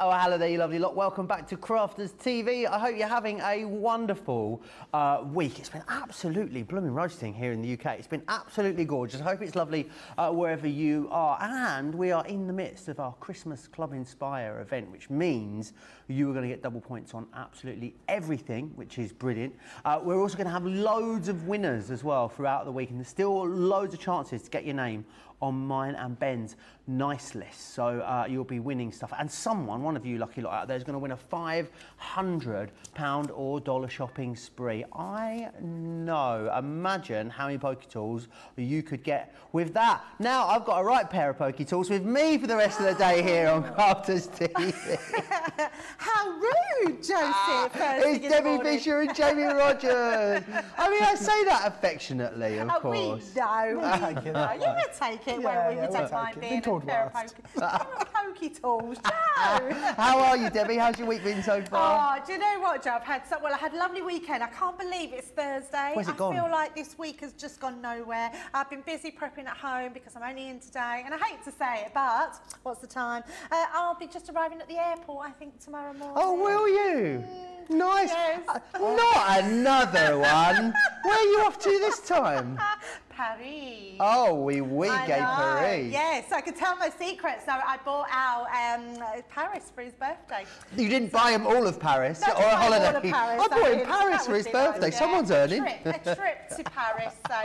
Oh, hello there, you lovely lot. Welcome back to Crafters TV. I hope you're having a wonderful week. It's been absolutely blooming roasting here in the UK. It's been absolutely gorgeous. I hope it's lovely wherever you are. And we are in the midst of our Christmas Club Inspire event, which means you are going to get double points on absolutely everything, which is brilliant. We're also going to have loads of winners as well throughout the week, and there's still loads of chances to get your name on mine and Ben's nice list. So you'll be winning stuff, and someone, one of you lucky lot out there, is going to win a £500 or dollar shopping spree. I know, imagine how many poke tools you could get with that. Now I've got a right pair of poke tools with me for the rest of the day here on Crafters TV. How rude, Joseph. It's Debbie Fisher and Jamie Rogers. I mean, I say that affectionately, of course. We know. You're going to take it. Well, you take mine being a pair of pokey tools. Joe! How are you, Debbie? How's your week been so far? Oh, do you know what, Joe? I've had so, well, I had a lovely weekend. I can't believe it's Thursday. Where's it gone? I feel like this week has just gone nowhere. I've been busy prepping at home because I'm only in today, and I hate to say it, but what's the time? I'll be just arriving at the airport, I think, tomorrow morning. Oh, will you? Nice. Yes. Not another one. Where are you off to this time? Paris. Oh, we gave Paris. Yes, I could tell my secret. So I bought out Paris for his birthday. You didn't buy him all of Paris or a holiday? All of Paris, I bought him Paris for his birthday. Someone's earning. A trip to Paris. So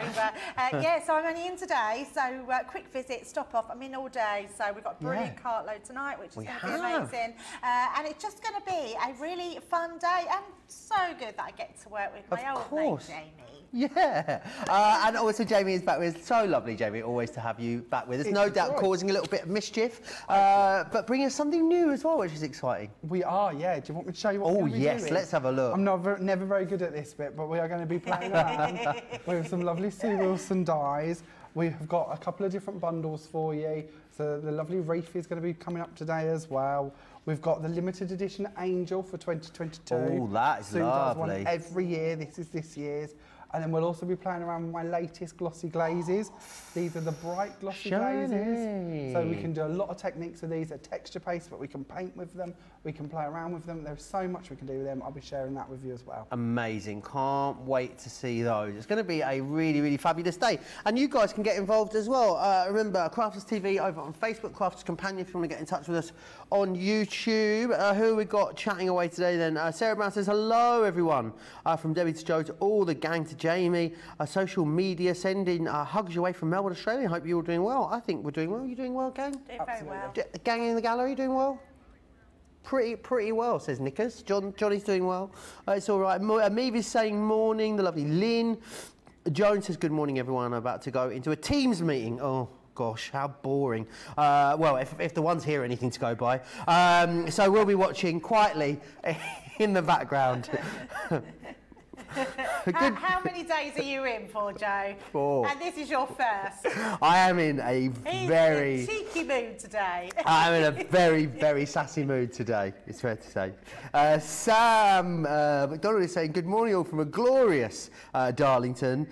yeah, so I'm only in today. So quick visit, stop off. I'm in all day. So we've got a brilliant cartload tonight, which is going to be amazing. And it's just going to be a really fun day, and so good that I get to work with my old mate Jamie. Yeah, and also Jamie is back with us. So lovely, Jamie, always to have you back with us. No doubt causing a little bit of mischief, but bringing us something new as well, which is exciting. We are, yeah. Do you want me to show you what we're doing? Oh, yes, let's have a look. I'm never very good at this bit, but we are going to be playing around with some lovely Sue Wilson dies. We have got a couple of different bundles for you. So the lovely wreath is going to be coming up today as well. We've got the limited edition Angel for 2022. Oh, that is lovely. Sue does one every year. This is this year's. And then we'll also be playing around with my latest glossy glazes. These are the bright glossy glazes. So we can do a lot of techniques with these. They're texture-based, but we can paint with them. We can play around with them. There's so much we can do with them. I'll be sharing that with you as well. Amazing. Can't wait to see those. It's going to be a really, really fabulous day. And you guys can get involved as well. Remember, Crafters TV over on Facebook, Crafters Companion, if you want to get in touch with us on YouTube. Who have we got chatting away today then? Sarah Brown says, hello, everyone. From Debbie to Joe to all the gang to Jamie, social media sending hugs your way from Melbourne, Australia. Hope you're all doing well. I think we're doing well. You doing well, gang? Doing very well. Gang in the gallery, doing well? Pretty well, says Nickers. Johnny's doing well. It's all right. Ameev is saying morning. The lovely Lynn. Joan says good morning, everyone. I'm about to go into a Teams meeting. Oh, gosh, how boring. Well, if the one's here, anything to go by. So we'll be watching quietly in the background. How many days are you in for, Joe? 4. And this is your first. I am in a very cheeky mood today. I'm in a very, very sassy mood today, it's fair to say. Sam McDonald is saying, good morning all from a glorious Darlington.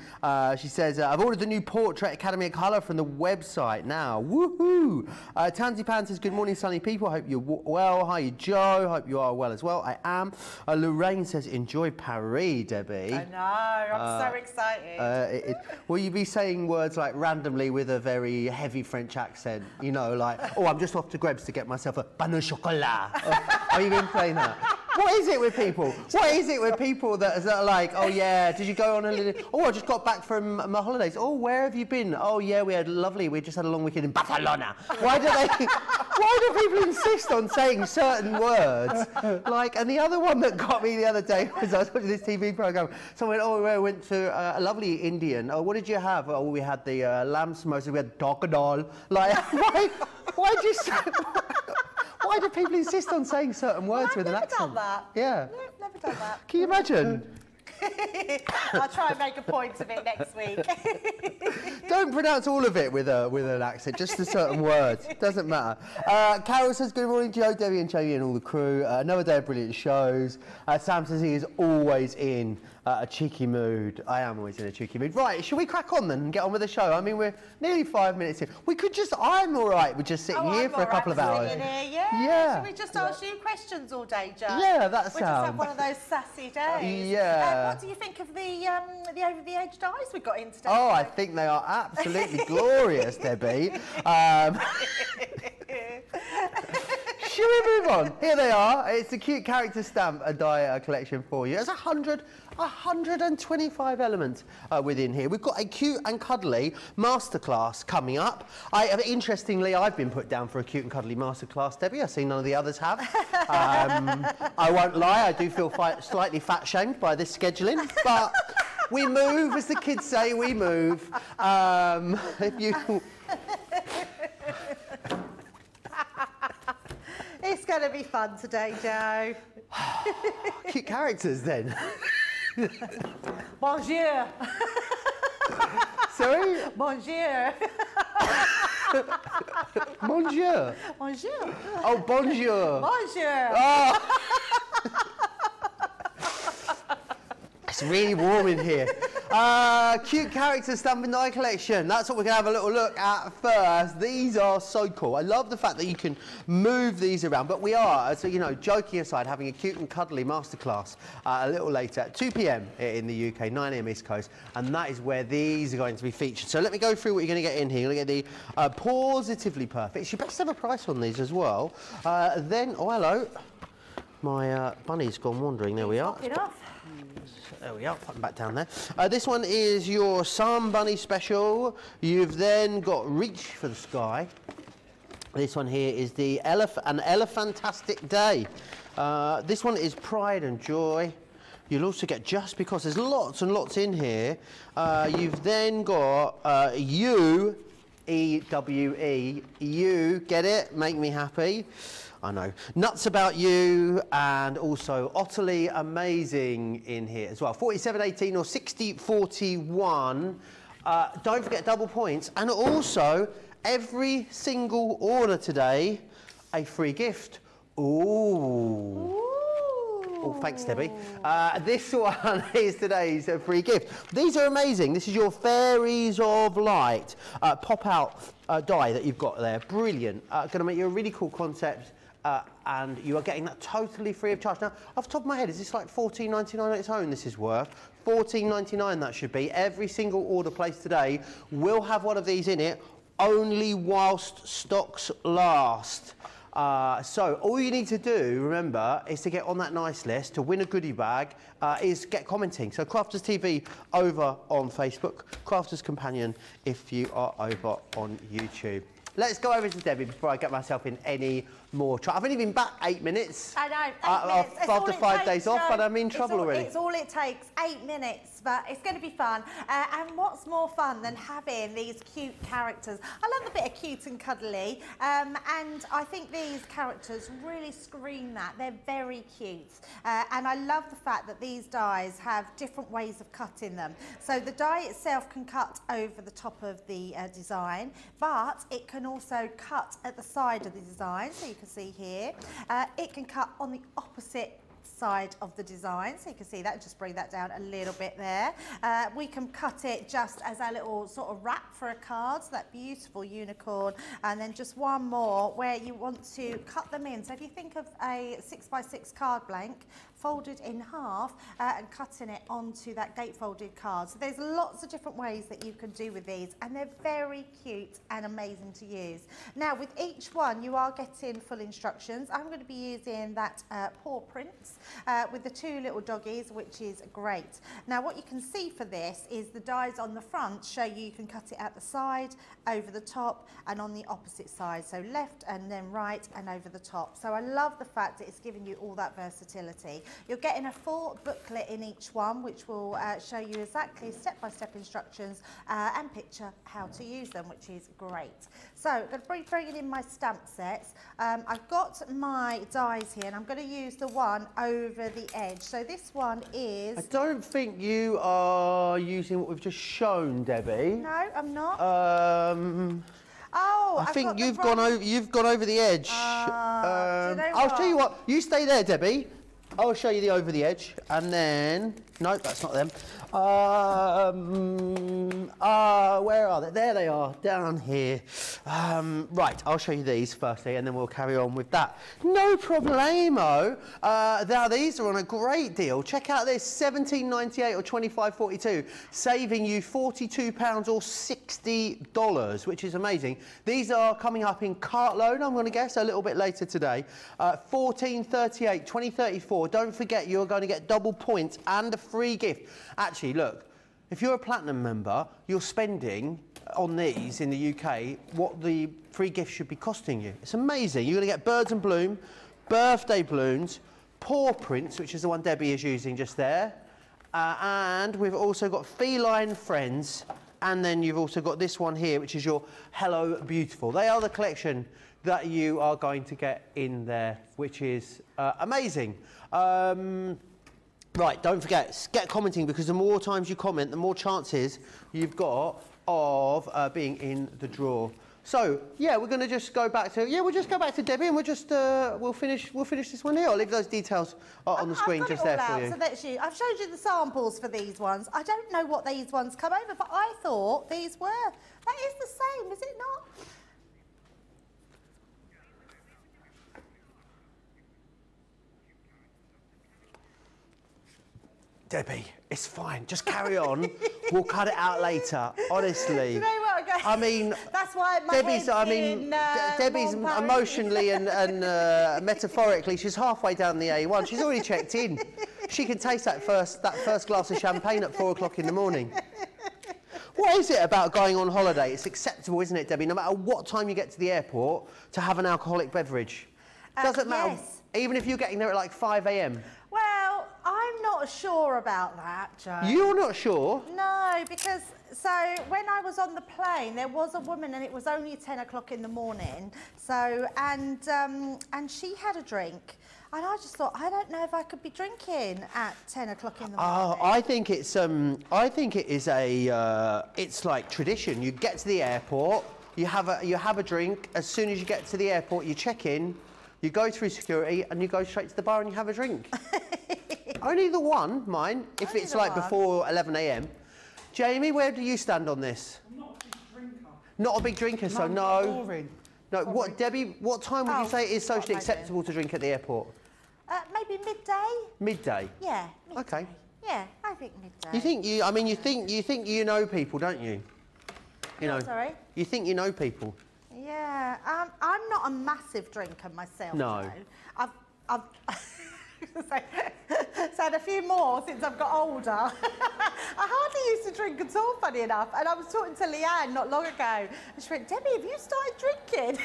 She says, I've ordered the new Portrait Academy of Colour from the website now. Woohoo! Tansy Pan says, good morning, sunny people. I hope you're well. Hi, Joe. Hope you are well as well. I am. Lorraine says, enjoy Paris, Debbie. I know, I'm so excited. Will you be saying words like randomly with a very heavy French accent? You know, like, oh, I'm just off to Greb's to get myself a pain au chocolat. Are you been playing that? What is it with people? What is it with people that are like, oh, yeah, did you go on a little... Oh, I just got back from my holidays. Oh, where have you been? Oh, yeah, we just had a long weekend in Barcelona. Why do people insist on saying certain words? Like, and the other one that got me the other day was I was watching this TV programme. Someone went, oh, we went to a lovely Indian. Oh, what did you have? Oh, we had the lamb samosa, we had dockadal. Like, why do you say... Why do people insist on saying certain words with an accent? I've never done that. Yeah. No, never done that. Can you imagine? I'll try and make a point of it next week. Don't pronounce all of it with an accent, just a certain word. Doesn't matter. Carol says, good morning, Joe, Debbie and Jamie and all the crew. Another day of brilliant shows. Sam says he is always in. a cheeky mood. I am always in a cheeky mood. Right, should we crack on then and get on with the show? I mean, we're nearly 5 minutes in. We could just, I'm all right with just sitting here for a couple of hours. Yeah. Should we just ask you questions all day, Joe? Yeah, that sounds. We'll just have one of those sassy days. Yeah. What do you think of the over-the-edge dyes we got in today? Oh, I think they are absolutely glorious, Debbie. Shall we move on? Here they are. It's a cute character stamp, a dye collection for you. There's 125 elements within here. We've got a cute and cuddly masterclass coming up. Interestingly, I've been put down for a cute and cuddly masterclass, Debbie. I see none of the others have. I won't lie, I do feel slightly fat-shamed by this scheduling, but we move, as the kids say, we move. If you... It's going to be fun today, Joe. Cute characters, then. Bonjour. Sorry? Bonjour. Bonjour. Bonjour. Oh, bonjour. Bonjour. Oh. It's really warm in here. Cute character stamp and dye collection. That's what we're going to have a little look at first. These are so cool. I love the fact that you can move these around, but we are, so, you know, joking aside, having a cute and cuddly masterclass a little later at 2 p.m. in the UK, 9 a.m. East Coast, and that is where these are going to be featured. So let me go through what you're going to get in here. You're going to get the Positively Perfect. You best have a price on these as well. Then, oh, hello. My bunny's gone wandering. There we are. There we are, put them back down there. This one is your Sun Bunny Special. You've then got Reach for the Sky. This one here is the An Elephantastic Day. This one is Pride and Joy. You'll also get Just Because. There's lots and lots in here. You've then got U-E-W-E. You, get it? Make me happy. I know. Nuts About You, and also Utterly Amazing in here as well. 47.18 or 60.41. Don't forget double points. And also, every single order today, a free gift. Ooh. Oh, thanks, Debbie. This one is today's free gift. These are amazing. This is your Fairies of Light pop-out die that you've got there. Brilliant. Going to make you a really cool concept. And you are getting that totally free of charge. Now, off the top of my head, is this like $14.99 on its own? This is worth $14.99. That should be. Every single order placed today will have one of these in it, only whilst stocks last. So all you need to do, remember, is to get on that nice list to win a goodie bag, is get commenting. So Crafters TV over on Facebook, Crafters Companion if you are over on YouTube. Let's go over to Debbie before I get myself in any more trouble. I've only been back 8 minutes. I know, 8 minutes. After 5 days off, and I'm in trouble already. It's all it takes, 8 minutes, but it's going to be fun. And what's more fun than having these cute characters? I love the bit of cute and cuddly, and I think these characters really scream that. They're very cute. And I love the fact that these dies have different ways of cutting them. So the die itself can cut over the top of the design, but it can also cut at the side of the design, so you can see here. It can cut on the opposite side of the design, so you can see that. Just bring that down a little bit there. We can cut it just as a little sort of wrap for a card, so that beautiful unicorn. And then just one more where you want to cut them in. So if you think of a 6x6 card blank, folded in half and cutting it onto that gatefolded card. So there's lots of different ways that you can do with these, and they're very cute and amazing to use. Now, with each one, you are getting full instructions. I'm going to be using that paw prints with the two little doggies, which is great. Now, what you can see for this is the dies on the front show you can cut it at the side, over the top, and on the opposite side. So left and then right and over the top. So I love the fact that it's giving you all that versatility. You're getting a full booklet in each one, which will show you exactly step-by-step instructions and picture how to use them, which is great. So I'm going to bring in my stamp sets. I've got my dies here, and I'm going to use the one over the edge. So this one is... I don't think you are using what we've just shown, Debbie. No, I'm not. Oh, I think you've gone over. You've gone over the edge. Do you know what? I'll show you what. You stay there, Debbie. I'll show you the over the edge, and then No, that's not them. Where are they? There they are, down here. Right, I'll show you these firstly, and then we'll carry on with that. No problemo. Now, these are on a great deal. Check out this, $17.98 or $25.42, saving you £42 or $60, which is amazing. These are coming up in cartload, I'm going to guess, a little bit later today. $14.38, $20.34. Don't forget, you're going to get double points and a free gift. Actually, look, if you're a platinum member, you're spending on these in the UK what the free gift should be costing you. It's amazing. You're going to get Birds and Bloom, Birthday Balloons, Paw Prints, which is the one Debbie is using just there, and we've also got Feline Friends, and then you've also got this one here, which is your Hello Beautiful. They are the collection that you are going to get in there, which is amazing. Right, don't forget, get commenting, because the more times you comment, the more chances you've got of being in the draw. So, yeah, we're going to just go back to, yeah, we'll just go back to Debbie, and we'll just, we'll finish this one here. I'll leave those details on the screen just there for you. So that's you. I've showed you the samples for these ones. I don't know what these ones come over, but I thought these were, that is the same, is it not? Debbie, it's fine. Just carry on. We'll cut it out later. Honestly. You know what, okay. I mean, that's why my Debbie's. I mean, in, Debbie's emotionally and metaphorically, she's halfway down the A1. She's already checked in. She can taste that first glass of champagne at 4 o'clock in the morning. What is it about going on holiday? It's acceptable, isn't it, Debbie? No matter what time you get to the airport, to have an alcoholic beverage. Doesn't matter. Yes. Even if you're getting there at like 5 a.m. Well, I'm not sure about that, Joe. You're not sure? No, because, so when I was on the plane, there was a woman, and it was only 10 o'clock in the morning. So, and she had a drink. And I just thought, I don't know if I could be drinking at 10 o'clock in the morning. Oh, I think it is a, it's like tradition. You get to the airport, you have a drink. As soon as you get to the airport, you check in. You go through security and you go straight to the bar and you have a drink. Only the one, mine, if only it's like one. Before 11 a.m. Jamie, where do you stand on this? I'm not a big drinker. Not a big drinker, no, so no. Boring. No, boring. What, Debbie, what time would you say it is socially acceptable to drink at the airport? Maybe midday. Midday? Yeah, midday. Okay. Yeah, I think midday. You think you, I mean, you think you know people, don't you? You know. Sorry? You think you know people. Yeah, I'm not a massive drinker myself. No, though. I've had a few more since I've got older. I hardly used to drink at all, funny enough. And I was talking to Leanne not long ago, and she went, "Debbie, have you started drinking?"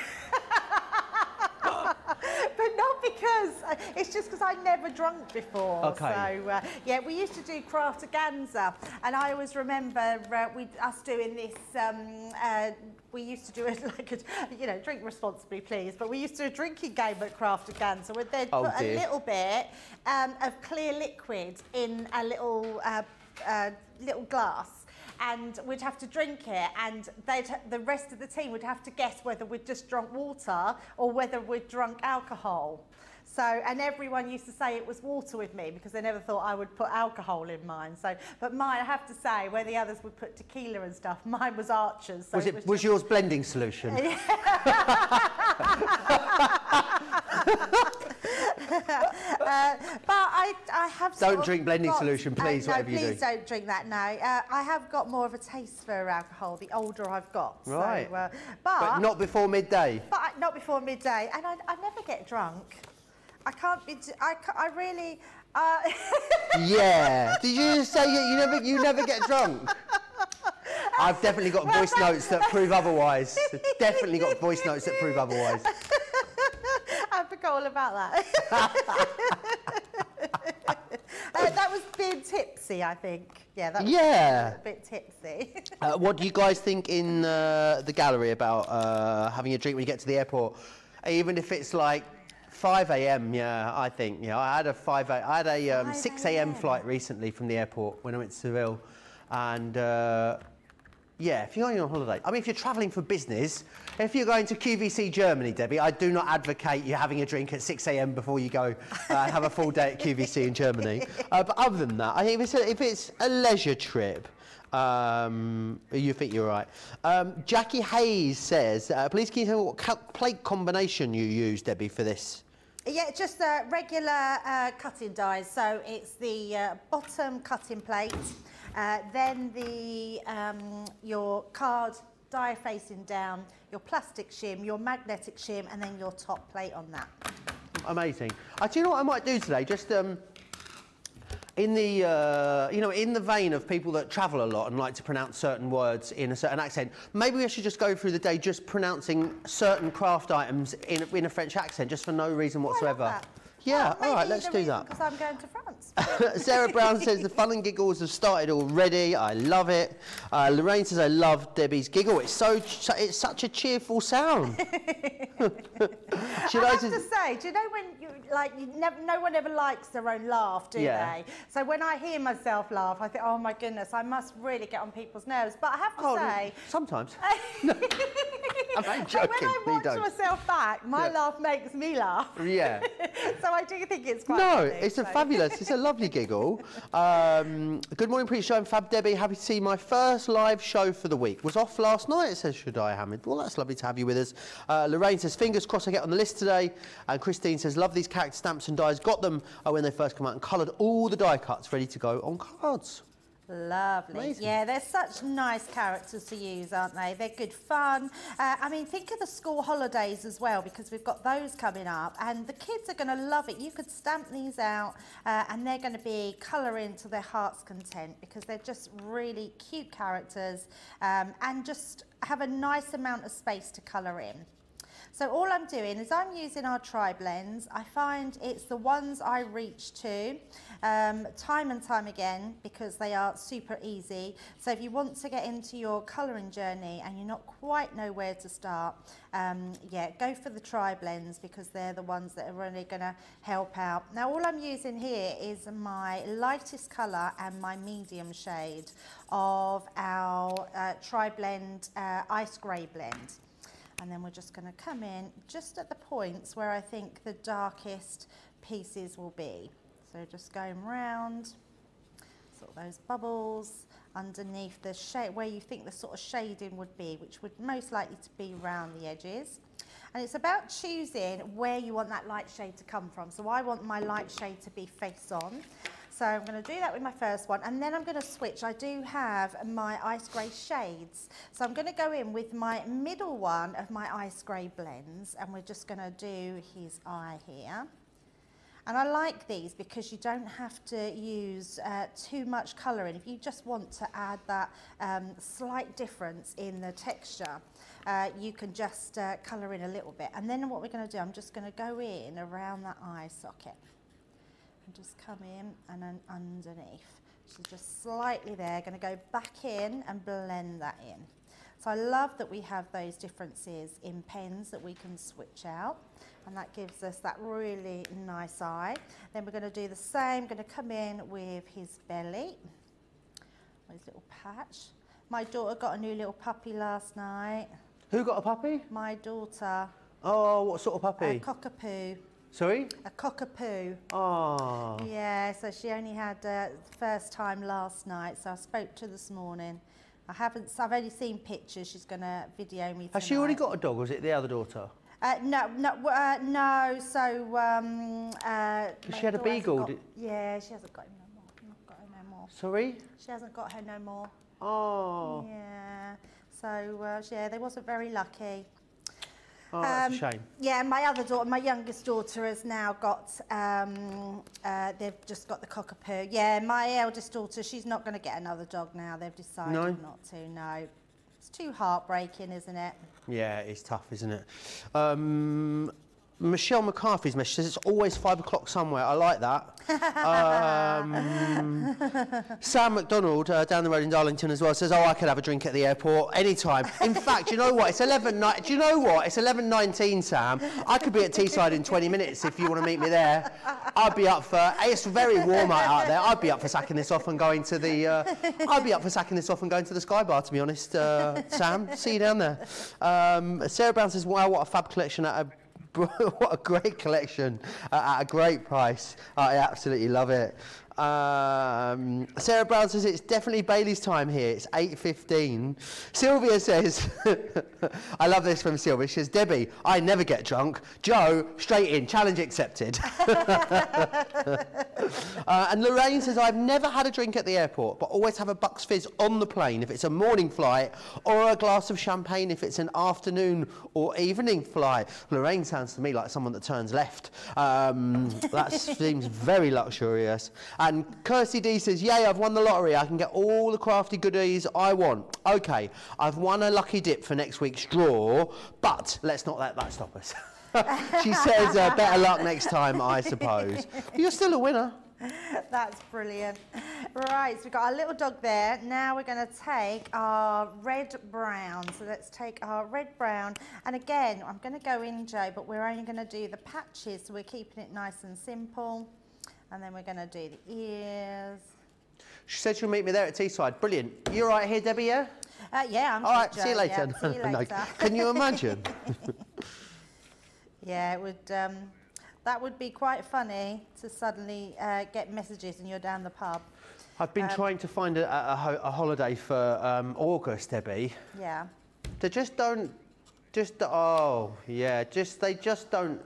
But not because, it's just because I never drunk before. Okay. So, yeah, we used to do Crafterganza, and I always remember us doing this, we used to do it like a, you know, drink responsibly, please, but we used to do a drinking game at Crafterganza where they'd put a little bit of clear liquid in a little, little glass. And we'd have to drink it, and the rest of the team would have to guess whether we'd just drunk water or whether we'd drunk alcohol. So, and everyone used to say it was water with me because they never thought I would put alcohol in mine. So, but mine, I have to say, where the others would put tequila and stuff, mine was Archer's. So was yours blending solution? But I have. Don't drink blending solution, please. No, whatever you do. Please don't drink that. No, I have got more of a taste for alcohol the older I've got. Right. So, but not before midday. But not before midday, and I never get drunk. I can't be. I really. Yeah. Did you just say you never get drunk? I've definitely got voice notes that prove otherwise. Definitely got voice notes that prove otherwise. I forgot all about that. That was being tipsy, I think. Yeah, that was a bit tipsy. What do you guys think in the gallery about having a drink when you get to the airport? Even if it's like 5 a.m., yeah, I think. Yeah, I had a 6 a.m. flight recently from the airport when I went to Seville, and Yeah, if you're going on holiday. I mean, if you're travelling for business, if you're going to QVC Germany, Debbie, I do not advocate you having a drink at 6 AM before you go have a full day at QVC in Germany. But other than that, I think if it's a leisure trip, you think you're right. Jackie Hayes says, please can you tell me what plate combination you use, Debbie, for this? Yeah, just the regular cutting dies. So it's the bottom cutting plate, then the your card die facing down, your plastic shim, your magnetic shim, and then your top plate on that. Amazing. Do you know what I might do today? Just in the you know, in the vein of people that travel a lot and like to pronounce certain words in a certain accent, maybe we should just go through the day just pronouncing certain craft items in a French accent, just for no reason whatsoever. Oh, I love that. Yeah, well, all right, let's do that. Because I'm going to France. Sarah Brown says the fun and giggles have started already. I love it. Lorraine says I love Debbie's giggle. It's it's such a cheerful sound. I have to say, do you know when you no one ever likes their own laugh, do they? So when I hear myself laugh, I think, oh my goodness, I must really get on people's nerves. But I have to say, sometimes. I'm joking. When I watch myself back, my laugh makes me laugh. Yeah. So I do think it's quite fabulous. It's a lovely giggle. Good morning, pre-show. I'm Fab Debbie. Happy to see my first live show for the week. Was off last night, it says Shaddai Hamid. Well, that's lovely to have you with us. Lorraine says, fingers crossed I get on the list today. And Christine says, love these character stamps and dies. Got them when they first come out and coloured all the die cuts ready to go on cards. Lovely. Amazing. Yeah, they're such nice characters to use, aren't they? They're good fun. I mean, think of the school holidays as well, because we've got those coming up and the kids are going to love it. You could stamp these out and they're going to be colouring to their heart's content because they're just really cute characters and just have a nice amount of space to colour in. So all I'm doing is I'm using our tri blends. I find it's the ones I reach to time and time again because they are super easy. So if you want to get into your colouring journey and you're not quite know where to start, yeah, go for the tri blends because they're the ones that are really going to help out. Now all I'm using here is my lightest colour and my medium shade of our tri blend ice grey blend. And then we're just going to come in just at the points where I think the darkest pieces will be. So just going round, sort of those bubbles underneath the shade, where you think the sort of shading would be, which would most likely to be round the edges. And it's about choosing where you want that light shade to come from. So I want my light shade to be face on. So I'm going to do that with my first one and then I'm going to switch. I do have my ice grey shades. So I'm going to go in with my middle one of my ice grey blends and we're just going to do his eye here. And I like these because you don't have to use too much colouring. If you just want to add that slight difference in the texture, you can just colour in a little bit. And then what we're going to do, I'm just going to go in around that eye socket. And just come in and then underneath. So just slightly there, going to go back in and blend that in. So I love that we have those differences in pens that we can switch out and that gives us that really nice eye. Then we're going to do the same, going to come in with his belly, his little patch. My daughter got a new little puppy last night. Who got a puppy? My daughter. Oh, what sort of puppy? A cockapoo. Sorry? A cockapoo. Oh. Yeah, so she only had the first time last night, so I spoke to her this morning. I've only seen pictures. She's going to video me tonight. Has she already got a dog, or is it the other daughter? No, so... she had a beagle. Yeah, she hasn't got him no more. Not got him no more. Sorry? She hasn't got her no more. Oh. Yeah, so, yeah, they wasn't very lucky. Oh, that's a shame. Yeah, my other daughter, my youngest daughter, has now got, they've just got the cockapoo. Yeah, my eldest daughter, she's not going to get another dog now. They've decided not to, no. It's too heartbreaking, isn't it? Yeah, it's tough, isn't it? Michelle McCarthy's message says it's always 5 o'clock somewhere. I like that. Sam McDonald down the road in Darlington as well says, oh, I could have a drink at the airport anytime. In fact, you know what? It's 11:19. Do you know what? It's 11:19, Sam. I could be at Teesside in 20 minutes if you want to meet me there. I'd be up for. It's very warm out there. I'd be up for sacking this off and going to the. I'd be up for sacking this off and going to the Sky Bar, to be honest. Sam, see you down there. Sarah Brown says, wow, what a fab collection at a. What a great collection at a great price. I absolutely love it. Sarah Brown says it's definitely Bailey's time here. It's 8:15. Sylvia says, I love this from Sylvia. She says, Debbie, I never get drunk. Joe, straight in. Challenge accepted. And Lorraine says, I've never had a drink at the airport, but always have a Bucks Fizz on the plane if it's a morning flight, or a glass of champagne if it's an afternoon or evening flight. Lorraine sounds to me like someone that turns left. That seems very luxurious. And Kirsty D says, yay, I've won the lottery. I can get all the crafty goodies I want. OK, I've won a lucky dip for next week's draw, but let's not let that stop us. She says, better luck next time, I suppose. But you're still a winner. That's brilliant. Right, so we've got our little dog there. Now we're going to take our red-brown. So let's take our red-brown. And again, I'm going to go in, Joe, but we're only going to do the patches. So we're keeping it nice and simple. And then we're going to do the ears. She said she'll meet me there at Teesside. Brilliant. You all right here, Debbie, yeah? Yeah, I'm all right, see you later. Yeah, see you later. No, can you imagine? Yeah, it would. That would be quite funny to suddenly get messages and you're down the pub. I've been trying to find a holiday for August, Debbie. Yeah. They just don't. Just oh yeah, just they just don't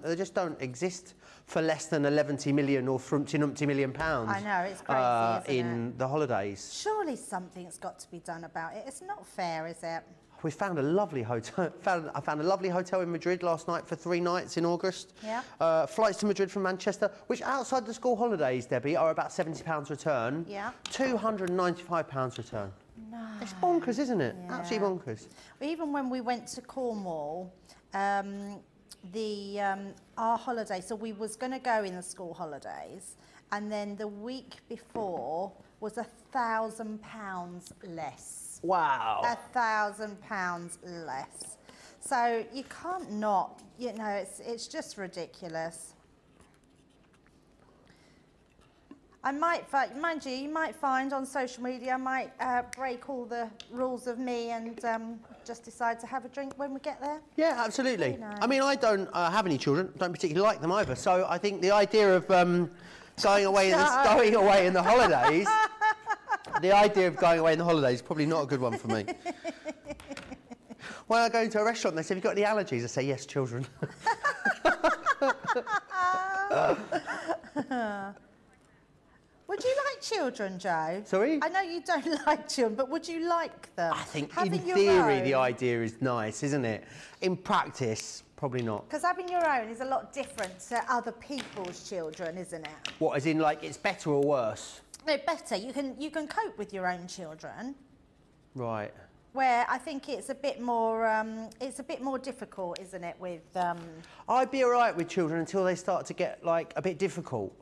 exist for less than 11 million or £30 million. I know, it's crazy, isn't it? The holidays. Surely something's got to be done about it. It's not fair, is it? We found a lovely hotel. I found a lovely hotel in Madrid last night for 3 nights in August. Yeah. Flights to Madrid from Manchester, which outside the school holidays, Debbie, are about £70 return. Yeah. £295 return. No. It's bonkers, isn't it? Yeah. Absolutely bonkers. Even when we went to Cornwall, our holiday, so we was going to go in the school holidays, and then the week before was £1,000 less. Wow. £1,000 less. So you can't not, you know, it's just ridiculous. I might, mind you, you might find on social media, I might break all the rules of me and just decide to have a drink when we get there. Yeah, absolutely. You know. I mean, I don't have any children, don't particularly like them either. So I think the idea of going away in the holidays, the idea of going away in the holidays is probably not a good one for me. When I go into a restaurant, they say, have you got any allergies? I say, yes, children. Would you like children, Joe? Sorry? I know you don't like children, but would you like them? I think in theory the idea is nice, isn't it? In practice, probably not. Because having your own is a lot different to other people's children, isn't it? What, as in like it's better or worse? No, better. You can cope with your own children. Right. Where I think it's a bit more difficult, isn't it, with I'd be all right with children until they start to get like a bit difficult.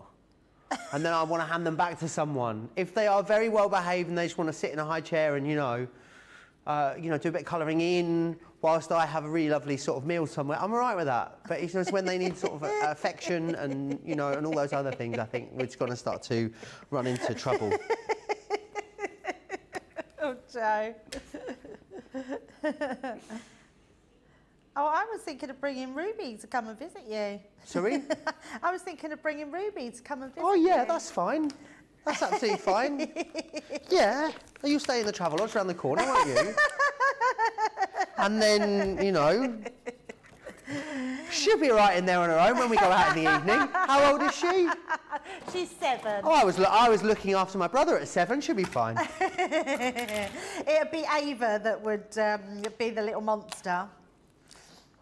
And then I want to hand them back to someone. If they are very well behaved and they just want to sit in a high chair and, you know, do a bit of colouring in whilst I have a really lovely sort of meal somewhere, I'm all right with that. But it's just when they need sort of affection and, you know, and all those other things, I think we're just going to start to run into trouble. Oh, Joe. Oh, I was thinking of bringing Ruby to come and visit you. Sorry? I was thinking of bringing Ruby to come and visit you. Oh, yeah, that's fine. That's absolutely fine. Yeah. You'll stay in the Travelodge around the corner, won't you? And then, you know, she'll be right in there on her own when we go out in the evening. How old is she? She's 7. Oh, I was looking after my brother at 7. She'll be fine. It'd be Ava that would be the little monster.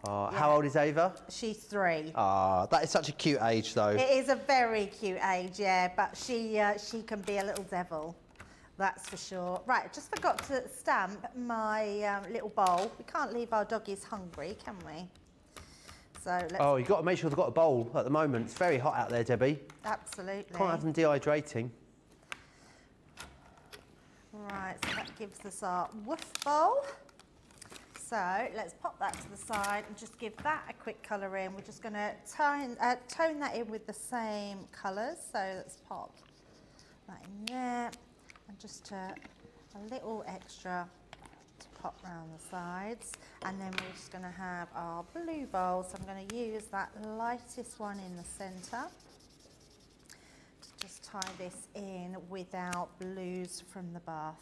Oh, yeah. How old is Ava? She's 3. Ah, that is such a cute age, though. It is a very cute age, yeah. But she can be a little devil, that's for sure. Right, I just forgot to stamp my little bowl. We can't leave our doggies hungry, can we? So let's... Oh, you've got to make sure they've got a bowl at the moment. It's very hot out there, Debbie. Absolutely. Can't have them dehydrating. Right, so that gives us our woof bowl. So let's pop that to the side and just give that a quick colour in. We're just going to tone that in with the same colours. So let's pop that in there and just a little extra to pop round the sides. And then we're just going to have our blue bowl. So I'm going to use that lightest one in the centre to just tie this in without blues from the bath.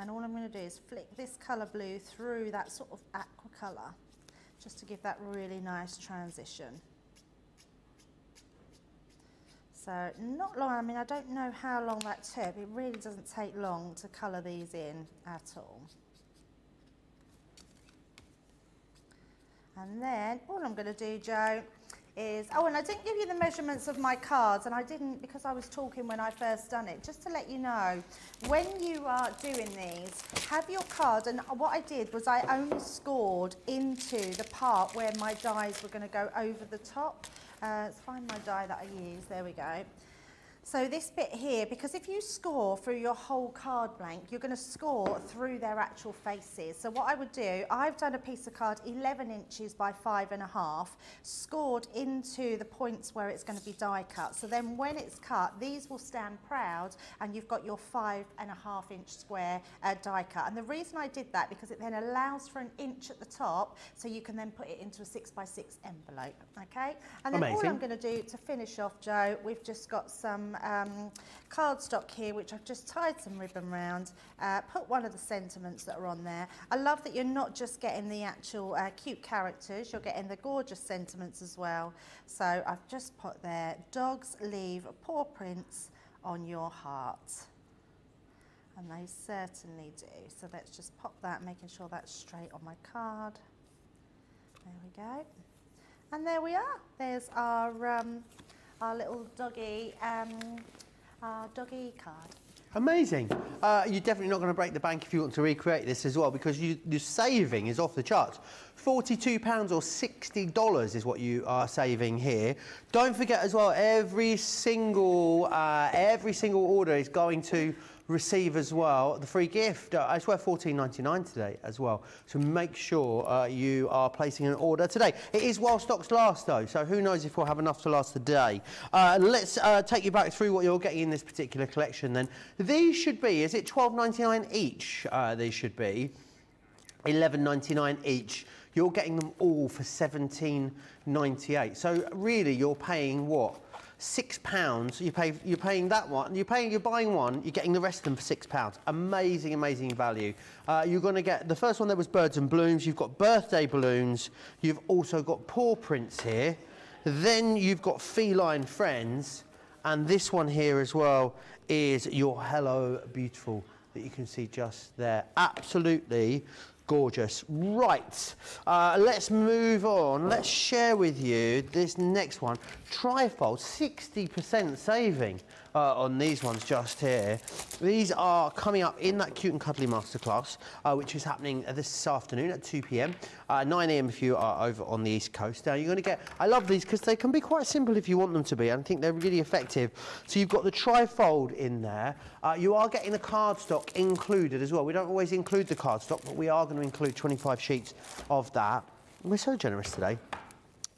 And all I'm going to do is flick this colour blue through that sort of aqua colour, just to give that really nice transition. So not long, I mean, I don't know how long that took. It really doesn't take long to colour these in at all. And then all I'm going to do, Joe, is, oh, and I didn't give you the measurements of my cards, and I didn't because I was talking when I first done it, just to let you know, when you are doing these, have your card, and what I did was I only scored into the part where my dies were going to go over the top. Let's find my die that I used, there we go. So this bit here, because if you score through your whole card blank, you're going to score through their actual faces. So what I would do, I've done a piece of card 11 inches by 5.5, scored into the points where it's going to be die cut. So then when it's cut, these will stand proud and you've got your 5.5 inch square die cut. And the reason I did that, because it then allows for an inch at the top, so you can then put it into a 6x6 envelope, okay? And then all I'm going to do to finish off, Joe, we've just got some cardstock here, which I've just tied some ribbon round, put one of the sentiments that are on there. I love that you're not just getting the actual cute characters, you're getting the gorgeous sentiments as well. So I've just put there, dogs leave paw prints on your heart. And they certainly do. So let's just pop that, making sure that's straight on my card. There we go. And there we are. There's our little doggy, our doggy card. Amazing. You're definitely not going to break the bank if you want to recreate this as well, because your saving is off the charts. £42 or $60 is what you are saving here. Don't forget as well, every single order is going to receive as well the free gift. I swear $14.99 today as well, so make sure you are placing an order today. It is while stocks last though, so who knows if we'll have enough to last today. Let's take you back through what you're getting in this particular collection then. These should be, is it $12.99 each? These should be $11.99 each. You're getting them all for $17.98, so really you're paying what? £6. You're paying that one. You're buying one. You're getting the rest of them for £6. Amazing, amazing value. You're going to get the first one. There was birds and blooms. You've got birthday balloons. You've also got paw prints here. Then you've got feline friends, and this one here as well is your hello beautiful that you can see just there. Absolutely gorgeous. Right, let's move on. Let's share with you this next one. Trifold, 60% saving on these ones just here. These are coming up in that cute and cuddly masterclass, which is happening this afternoon at 2 p.m, 9 a.m. if you are over on the East Coast. Now you're going to get, I love these because they can be quite simple if you want them to be. I think they're really effective. So you've got the trifold in there. You are getting the cardstock included as well. We don't always include the cardstock, but we are going to include 25 sheets of that. We're so generous today.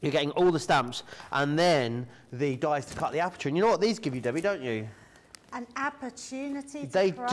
You're getting all the stamps and then the dies to cut the aperture. And you know what these give you, Debbie, don't you? An opportunity to craft.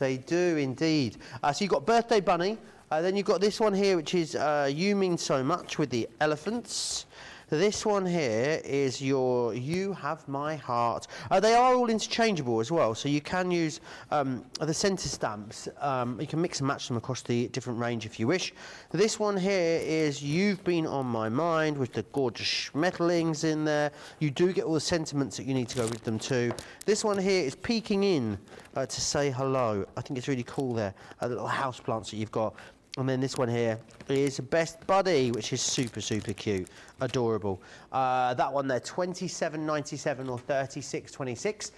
They do indeed. So you've got Birthday Bunny, then you've got this one here, which is You Mean So Much with the elephants. This one here is your You Have My Heart. They are all interchangeable as well, so you can use the centre stamps. You can mix and match them across the different range if you wish. This one here is You've Been On My Mind with the gorgeous schmetterlings in there. You do get all the sentiments that you need to go with them too. This one here is Peeking In to Say Hello. I think it's really cool there, the little house plants that you've got. And then this one here is Best Buddy, which is super, super cute. adorable. That one there, $27.97 or $36.26.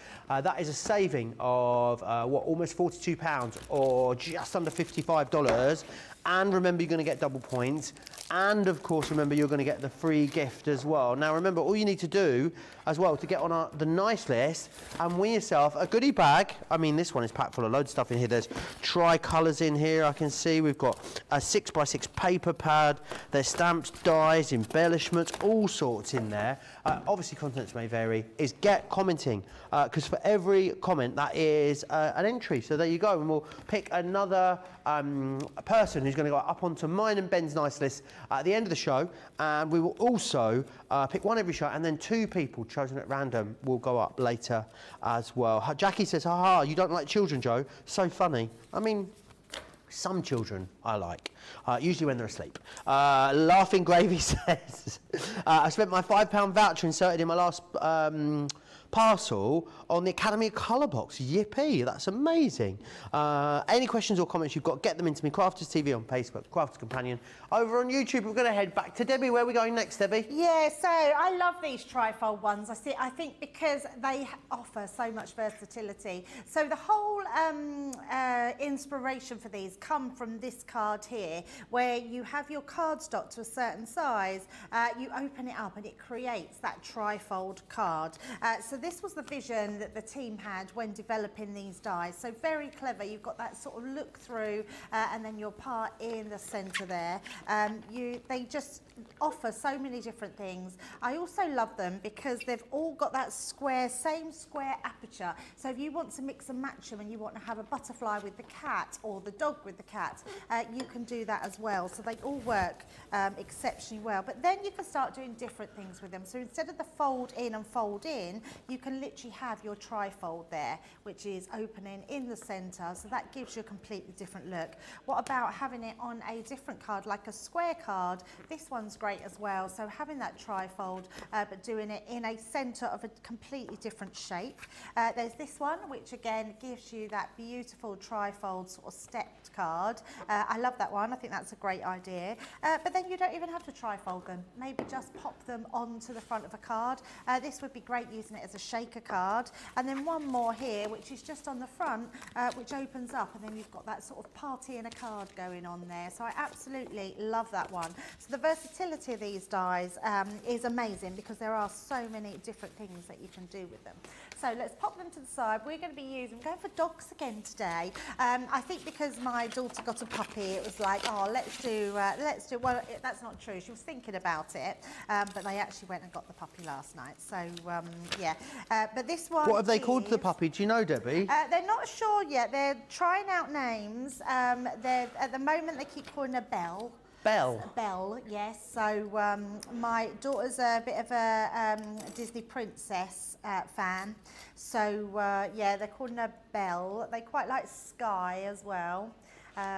That is a saving of, what, almost £42 or just under $55. And remember, you're going to get double points. And, of course, remember, you're going to get the free gift as well. Now, remember, all you need to do as well to get on the nice list and win yourself a goodie bag. I mean, this one is packed full of loads of stuff in here. There's tricolours in here, I can see. We've got a 6x6 paper pad. There's stamps, dies, embellishments, all sorts in there. Obviously, contents may vary. Is get commenting, because for every comment, that is an entry. So there you go. And we'll pick another person who's going to go up onto mine and Ben's nice list at the end of the show, and we will also pick one every show, and then two people chosen at random will go up later as well. Jackie says, haha, you don't like children, Joe. So funny. I mean, some children I like, usually when they're asleep. Laughing Gravy says, I spent my £5 voucher inserted in my last parcel on the Academy of Colour box. Yippee, that's amazing. Any questions or comments you've got, get them into me. Crafters TV on Facebook, Crafters Companion. Over on YouTube, we're going to head back to Debbie. Where are we going next, Debbie? Yeah, so I love these trifold ones. I think because they offer so much versatility. So the whole inspiration for these come from this card here, where you have your cardstock to a certain size, you open it up and it creates that trifold card. So this was the vision that the team had when developing these dies. So very clever. You've got that sort of look through, and then your part in the centre there. They just offer so many different things. I also love them because they've all got that square, same square aperture. So if you want to mix and match them and you want to have a butterfly with the cat or the dog with the cat, you can do that as well. So they all work exceptionally well. But then you can start doing different things with them. So instead of the fold in and fold in, you can literally have your trifold there, which is opening in the centre. So that gives you a completely different look. What about having it on a different card, like a square card? This one's great as well. So having that trifold, but doing it in a centre of a completely different shape. There's this one, which again gives you that beautiful trifold sort of stepped card. I love that one. I think that's a great idea. But then you don't even have to trifold them. Maybe just pop them onto the front of a card. This would be great using it as a shaker card. And then one more here, which is just on the front, which opens up, and then you've got that sort of party and a card going on there. So I absolutely love that one. So the versatility of these dies is amazing because there are so many different things that you can do with them. So let's pop them to the side. We're going to be using, going for dogs again today. I think because my daughter got a puppy, it was like, oh, let's do. Well, that's not true. She was thinking about it, but they actually went and got the puppy last night. So yeah. But this one. What have they called the puppy? Do you know, Debbie? They're not sure yet. They're trying out names. They're at the moment they keep calling her Belle. Belle. Belle, yes. So my daughter's a bit of a Disney princess fan. So yeah, they're calling her Belle. They quite like Sky as well.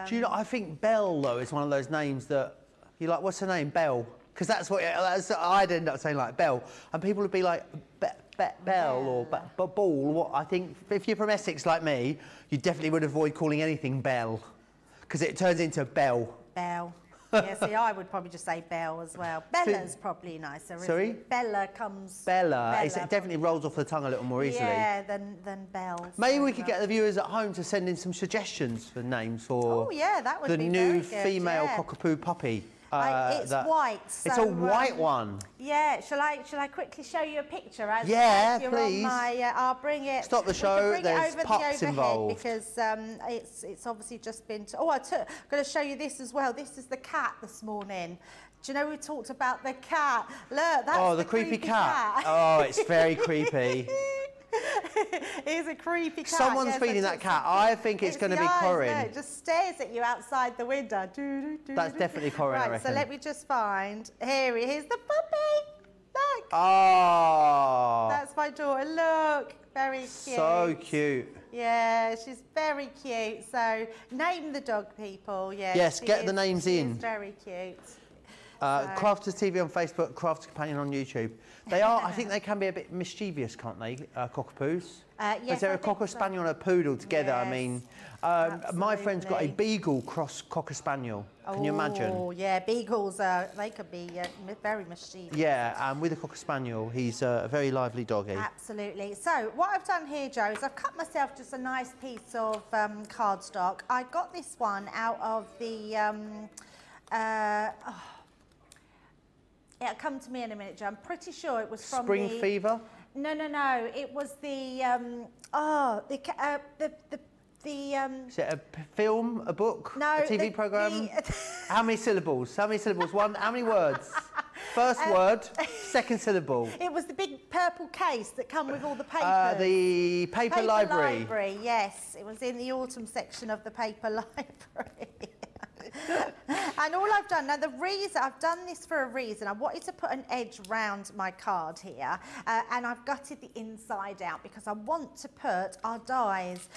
Do you know, I think Belle though is one of those names that you like. What's her name? Belle, because that's what I'd end up saying, like Belle, and people would be like Belle or Ball. What I think, if you're from Essex like me, you definitely would avoid calling anything Belle, because it turns into Belle. Belle. Yeah, see, I would probably just say Belle as well. Bella's probably nicer, isn't Sorry? It? Bella comes... Bella. It definitely rolls off the tongue a little more easily. Yeah, than Belle. Maybe we could get the viewers at home to send in some suggestions for names for... Oh, yeah, that would be very good. ...the new female cockapoo puppy. It's white. So, it's a white one. Yeah. Shall I quickly show you a picture? You're please. On my, I'll bring it. Stop the show. There's pups involved. Because it's obviously just been. I'm going to show you this as well. This is the cat this morning. Do you know we talked about the cat? Look, that's the creepy cat. Oh, it's very creepy. It's a creepy cat. Someone's feeding that cat. I think it's going to be Corinne. No, it just stares at you outside the window. That's definitely Corinne, I reckon. Right, so let me just find. Here he is, the puppy. Look. Oh. That's my daughter. Look. Very cute. So cute. Yeah, she's very cute. So name the dog, people. Yeah, yes, get the names in. She's very cute. Crafters TV on Facebook, Crafters Companion on YouTube. They are, I think they can be a bit mischievous, can't they, cockapoos? Yes, is there a cocker spaniel and a poodle together? Yes, I mean, my friend's got a beagle cross cocker spaniel. Can you imagine? Oh, yeah, beagles, they could be very mischievous. Yeah, and with a cocker spaniel, he's a very lively doggy. Absolutely. So what I've done here, Joe, is I've cut myself just a nice piece of cardstock. I got this one out of the... it'll come to me in a minute, Joe. I'm pretty sure it was from Spring the... Fever? No, no, no. It was the Is it a film, a book, no, a TV program? How many syllables? How many syllables? One. How many words? First word, second syllable. It was the big purple case that come with all the papers. The paper library. Library. Yes, it was in the autumn section of the paper library. And all I've done, now the reason, I've done this for a reason. I wanted to put an edge round my card here and I've gutted the inside out because I want to put our dies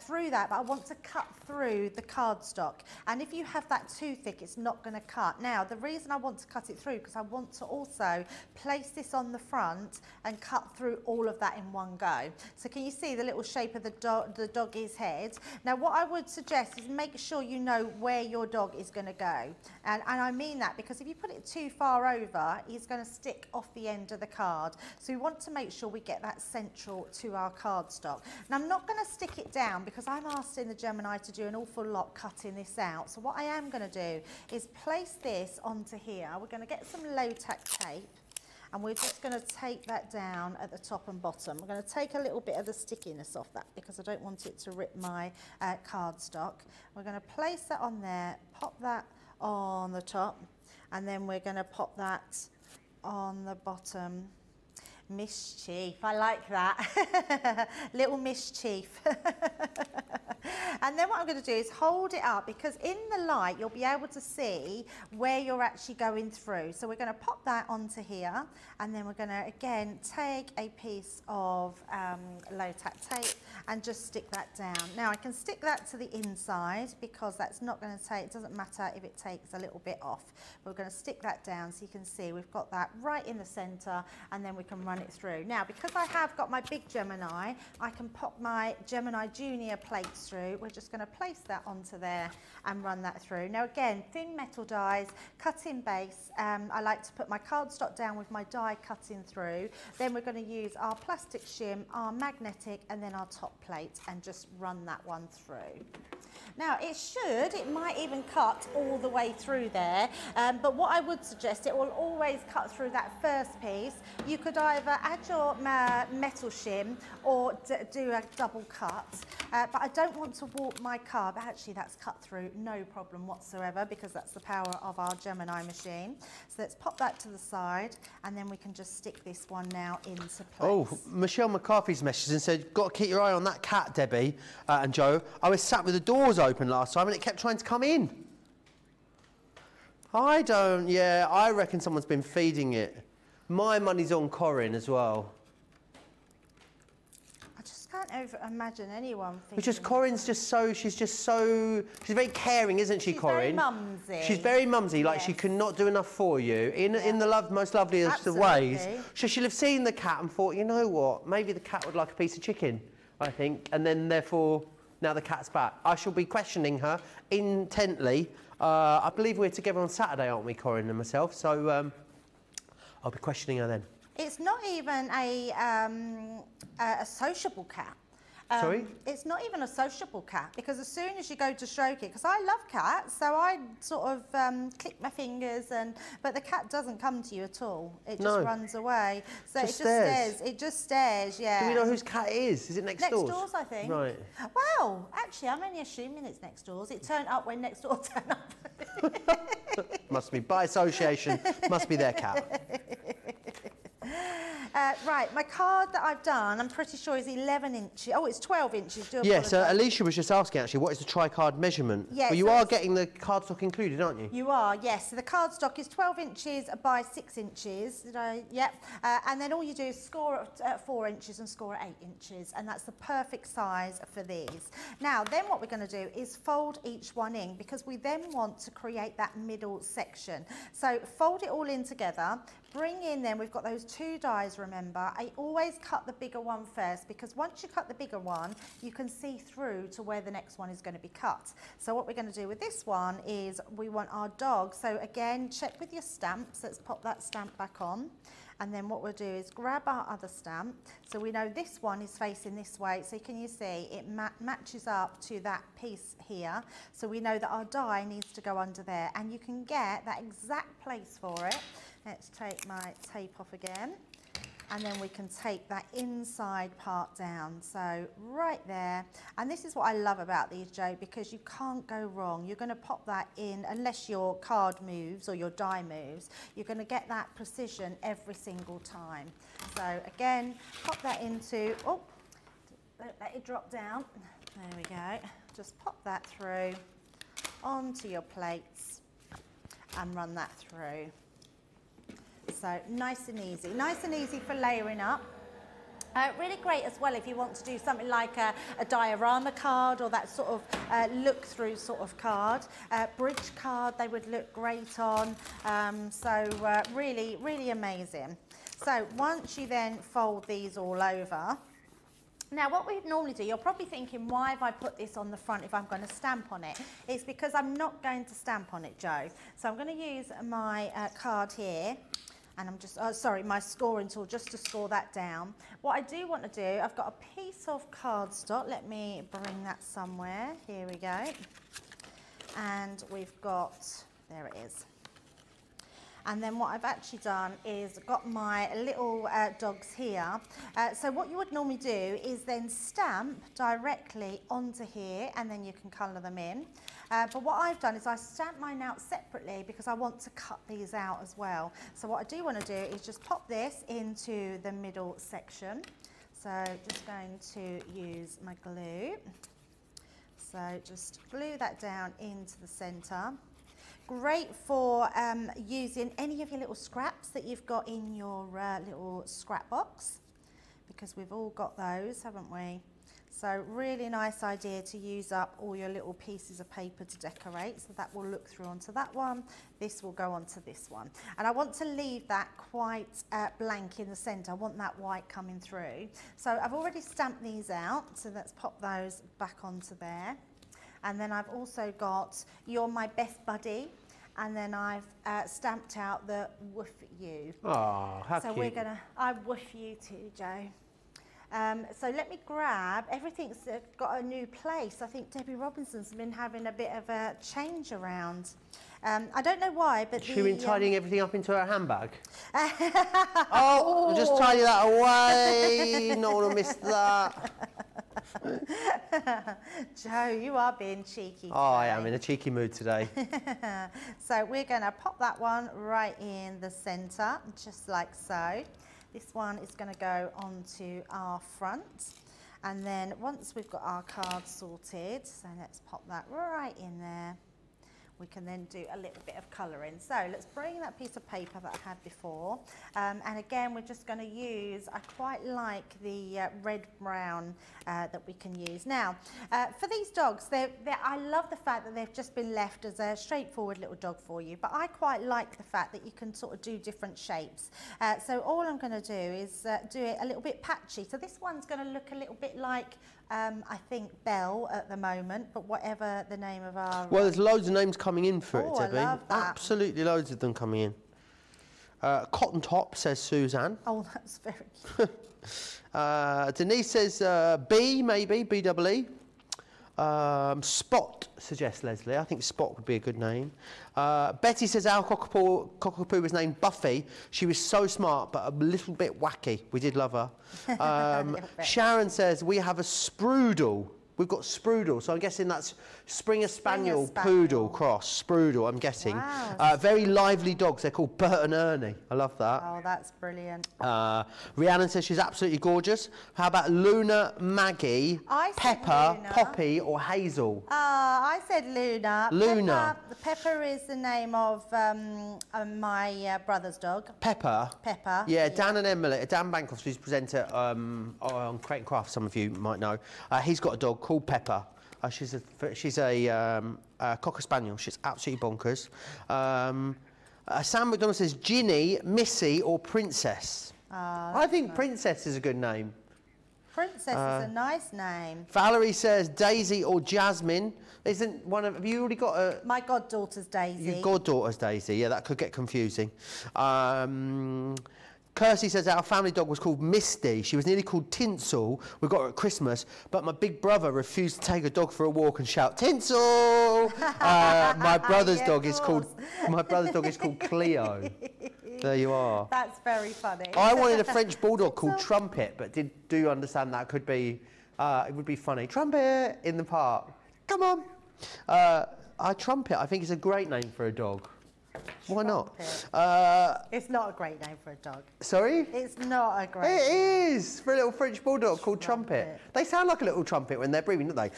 through that, but I want to cut through the cardstock. And if you have that too thick, it's not going to cut. Now, the reason I want to cut it through, because I want to also place this on the front and cut through all of that in one go. So can you see the little shape of the doggy's head? Now, what I would suggest is make sure you know where your dog is going to go, and I mean that because if you put it too far over, he's going to stick off the end of the card. So we want to make sure we get that central to our cardstock. Now I'm not going to stick it down because I'm asking the Gemini to do an awful lot cutting this out. So what I am going to do is place this onto here. We're going to get some low-tack tape and we're just going to take that down at the top and bottom. We're going to take a little bit of the stickiness off that because I don't want it to rip my cardstock. We're going to place that on there, pop that on the top, and then we're going to pop that on the bottom. Mischief, I like that. Little mischief. And then what I'm going to do is hold it up because in the light you'll be able to see where you're actually going through. So we're going to pop that onto here and then we're going to again take a piece of low-tack tape and just stick that down. Now I can stick that to the inside because that's not going to take, it doesn't matter if it takes a little bit off. We're going to stick that down so you can see we've got that right in the centre and then we can run it through. Now because I have got my big Gemini, I can pop my Gemini Junior plates through. We're just going to place that onto there and run that through. Now again, thin metal dies, cutting base. I like to put my cardstock down with my die cutting through. Then we're going to use our plastic shim, our magnetic, and then our top plate and just run that one through. Now it should, it might even cut all the way through there, but what I would suggest, it will always cut through that first piece. You could either add your metal shim or do a double cut, but I don't want to warp my card. Actually that's cut through, no problem whatsoever, because that's the power of our Gemini machine. So let's pop that to the side and then we can just stick this one now into place. Oh, Michelle McCarthy's message and said, got to keep your eye on that cat, Debbie and Joe. I was sat with the doors open last time and it kept trying to come in. I don't, yeah, I reckon someone's been feeding it. My money's on Corinne as well. I just can't imagine anyone feeding it. It's just Corinne's just so, she's very caring, isn't she, Corinne? She's very mumsy. She's very mumsy, like she cannot do enough for you in the most loveliest of ways. So she'll have seen the cat and thought, you know what, maybe the cat would like a piece of chicken, I think, and then therefore... Now the cat's back. I shall be questioning her intently. I believe we're together on Saturday, aren't we, Corinne and myself? So I'll be questioning her then. It's not even a sociable cat. Sorry? It's not even a sociable cat, because as soon as you go to stroke it, because I love cats, so I sort of click my fingers, but the cat doesn't come to you at all. It just runs away. So it just stares. It just stares, yeah. Do we know whose cat it is? Is it next door's? Next door's, I think. Right. Well, actually, I'm only assuming it's next door's. It turned up when next door turned up. Must be, by association, must be their cat. Right, my card that I've done, I'm pretty sure is 11 inches. Oh, it's 12 inches. Do yeah, apologize. So Alicia was just asking, actually, what is the tri-card measurement? Yeah, well, you so are getting the cardstock included, aren't you? You are, yes. So the cardstock is 12 inches by 6 inches. Did I? Yep. And then all you do is score at 4 inches and score at 8 inches. And that's the perfect size for these. Now, then what we're going to do is fold each one in, because we then want to create that middle section. So fold it all in together. Bring in then, we've got those two dies, remember. I always cut the bigger one first, because once you cut the bigger one, you can see through to where the next one is going to be cut. So what we're going to do with this one is we want our dog. So again, check with your stamps. Let's pop that stamp back on. And then what we'll do is grab our other stamp. So we know this one is facing this way. So can you see it matches up to that piece here. So we know that our die needs to go under there. And you can get that exact place for it. Let's take my tape off again. And then we can take that inside part down. So right there. And this is what I love about these, Joe, because you can't go wrong. You're going to pop that in, unless your card moves or your die moves, you're going to get that precision every single time. So again, pop that into, oh, don't let it drop down. There we go. Just pop that through onto your plates and run that through. So nice and easy for layering up. Really great as well if you want to do something like a diorama card or that sort of look-through sort of card. Bridge card, they would look great on. So really, really amazing. So once you then fold these all over, now what we normally do, you're probably thinking, why have I put this on the front if I'm going to stamp on it? It's because I'm not going to stamp on it, Joe. So I'm going to use my card here. And I'm just, oh, sorry, my scoring tool, just to score that down. What I do want to do, I've got a piece of cardstock. Let me bring that somewhere. Here we go. And we've got, there it is. And then what I've actually done is got my little dogs here. So what you would normally do is then stamp directly onto here, and then you can colour them in. But what I've done is I stamped mine out separately because I want to cut these out as well. So what I do want to do is just pop this into the middle section. So just going to use my glue. So just glue that down into the centre. Great for using any of your little scraps that you've got in your little scrap box, because we've all got those, haven't we? So really nice idea to use up all your little pieces of paper to decorate. So that will look through onto that one. This will go onto this one. And I want to leave that quite blank in the centre. I want that white coming through. So I've already stamped these out. So let's pop those back onto there. And then I've also got You're My Best Buddy. And then I've stamped out the Woof You. Oh, how cute. So we're going to, I woof you too, Joe. So let me grab, everything's got a new place. I think Debbie Robinson's been having a bit of a change around. I don't know why, but she's been tidying everything up into her handbag. Oh, just tidy that away. No one will miss that. Joe, you are being cheeky today. Oh, I am in a cheeky mood today. So we're going to pop that one right in the centre, just like so. This one is going to go onto our front. And then once we've got our card sorted, so let's pop that right in there. We can then do a little bit of colouring. So let's bring that piece of paper that I had before. And again, we're just going to use, I quite like the red brown that we can use. Now, for these dogs, I love the fact that they've just been left as a straightforward little dog for you. But I quite like the fact that you can sort of do different shapes. So all I'm going to do is do it a little bit patchy. So this one's going to look a little bit like, I think, Belle at the moment, but whatever the name of our... Well, there's loads of names coming in for it, Debbie. I love that. Absolutely loads of them coming in. Cotton Top, says Suzanne. Oh, that's very cute. Denise says B, maybe, B-double-E. Spot, suggests Leslie. I think Spot would be a good name. Betty says our cockapoo was named Buffy. She was so smart, but a little bit wacky. We did love her. Sharon says we have a Sproodle, We've got Sproodle, so I'm guessing that's Springer Spaniel, Poodle, Cross, Sproodle, I'm guessing. Wow. Very lively dogs. They're called Bert and Ernie. I love that. Oh, that's brilliant. Rhiannon says she's absolutely gorgeous. How about Luna, Maggie, Pepper, Luna. Poppy or Hazel? I said Luna. Luna. Pepper is the name of my brother's dog. Pepper? Pepper. Yeah, Dan and Emily, Dan Bancroft, who's a presenter on Crate & Craft, some of you might know. He's got a dog called Pepper. She's a Cocker Spaniel. She's absolutely bonkers. Sam McDonald says Ginny, Missy or Princess. I think nice. Princess is a good name. Princess is a nice name. Valerie says Daisy or Jasmine. Isn't one of... Have you already got a... My goddaughter's Daisy. Your goddaughter's Daisy. Yeah, that could get confusing. Kirsty says our family dog was called Misty. She was nearly called Tinsel. We got her at Christmas, but my big brother refused to take a dog for a walk and shout Tinsel. My brother's dog is called Cleo. There you are. That's very funny. I wanted a French bulldog called Trumpet, but do understand that could be it would be funny. Trumpet in the park. Come on. Trumpet. I think it's a great name for a dog. Why not? It's not a great name for a dog. Sorry? It's not a great name. It is for a little French bulldog called Trumpet. They sound like a little trumpet when they're breathing, don't they?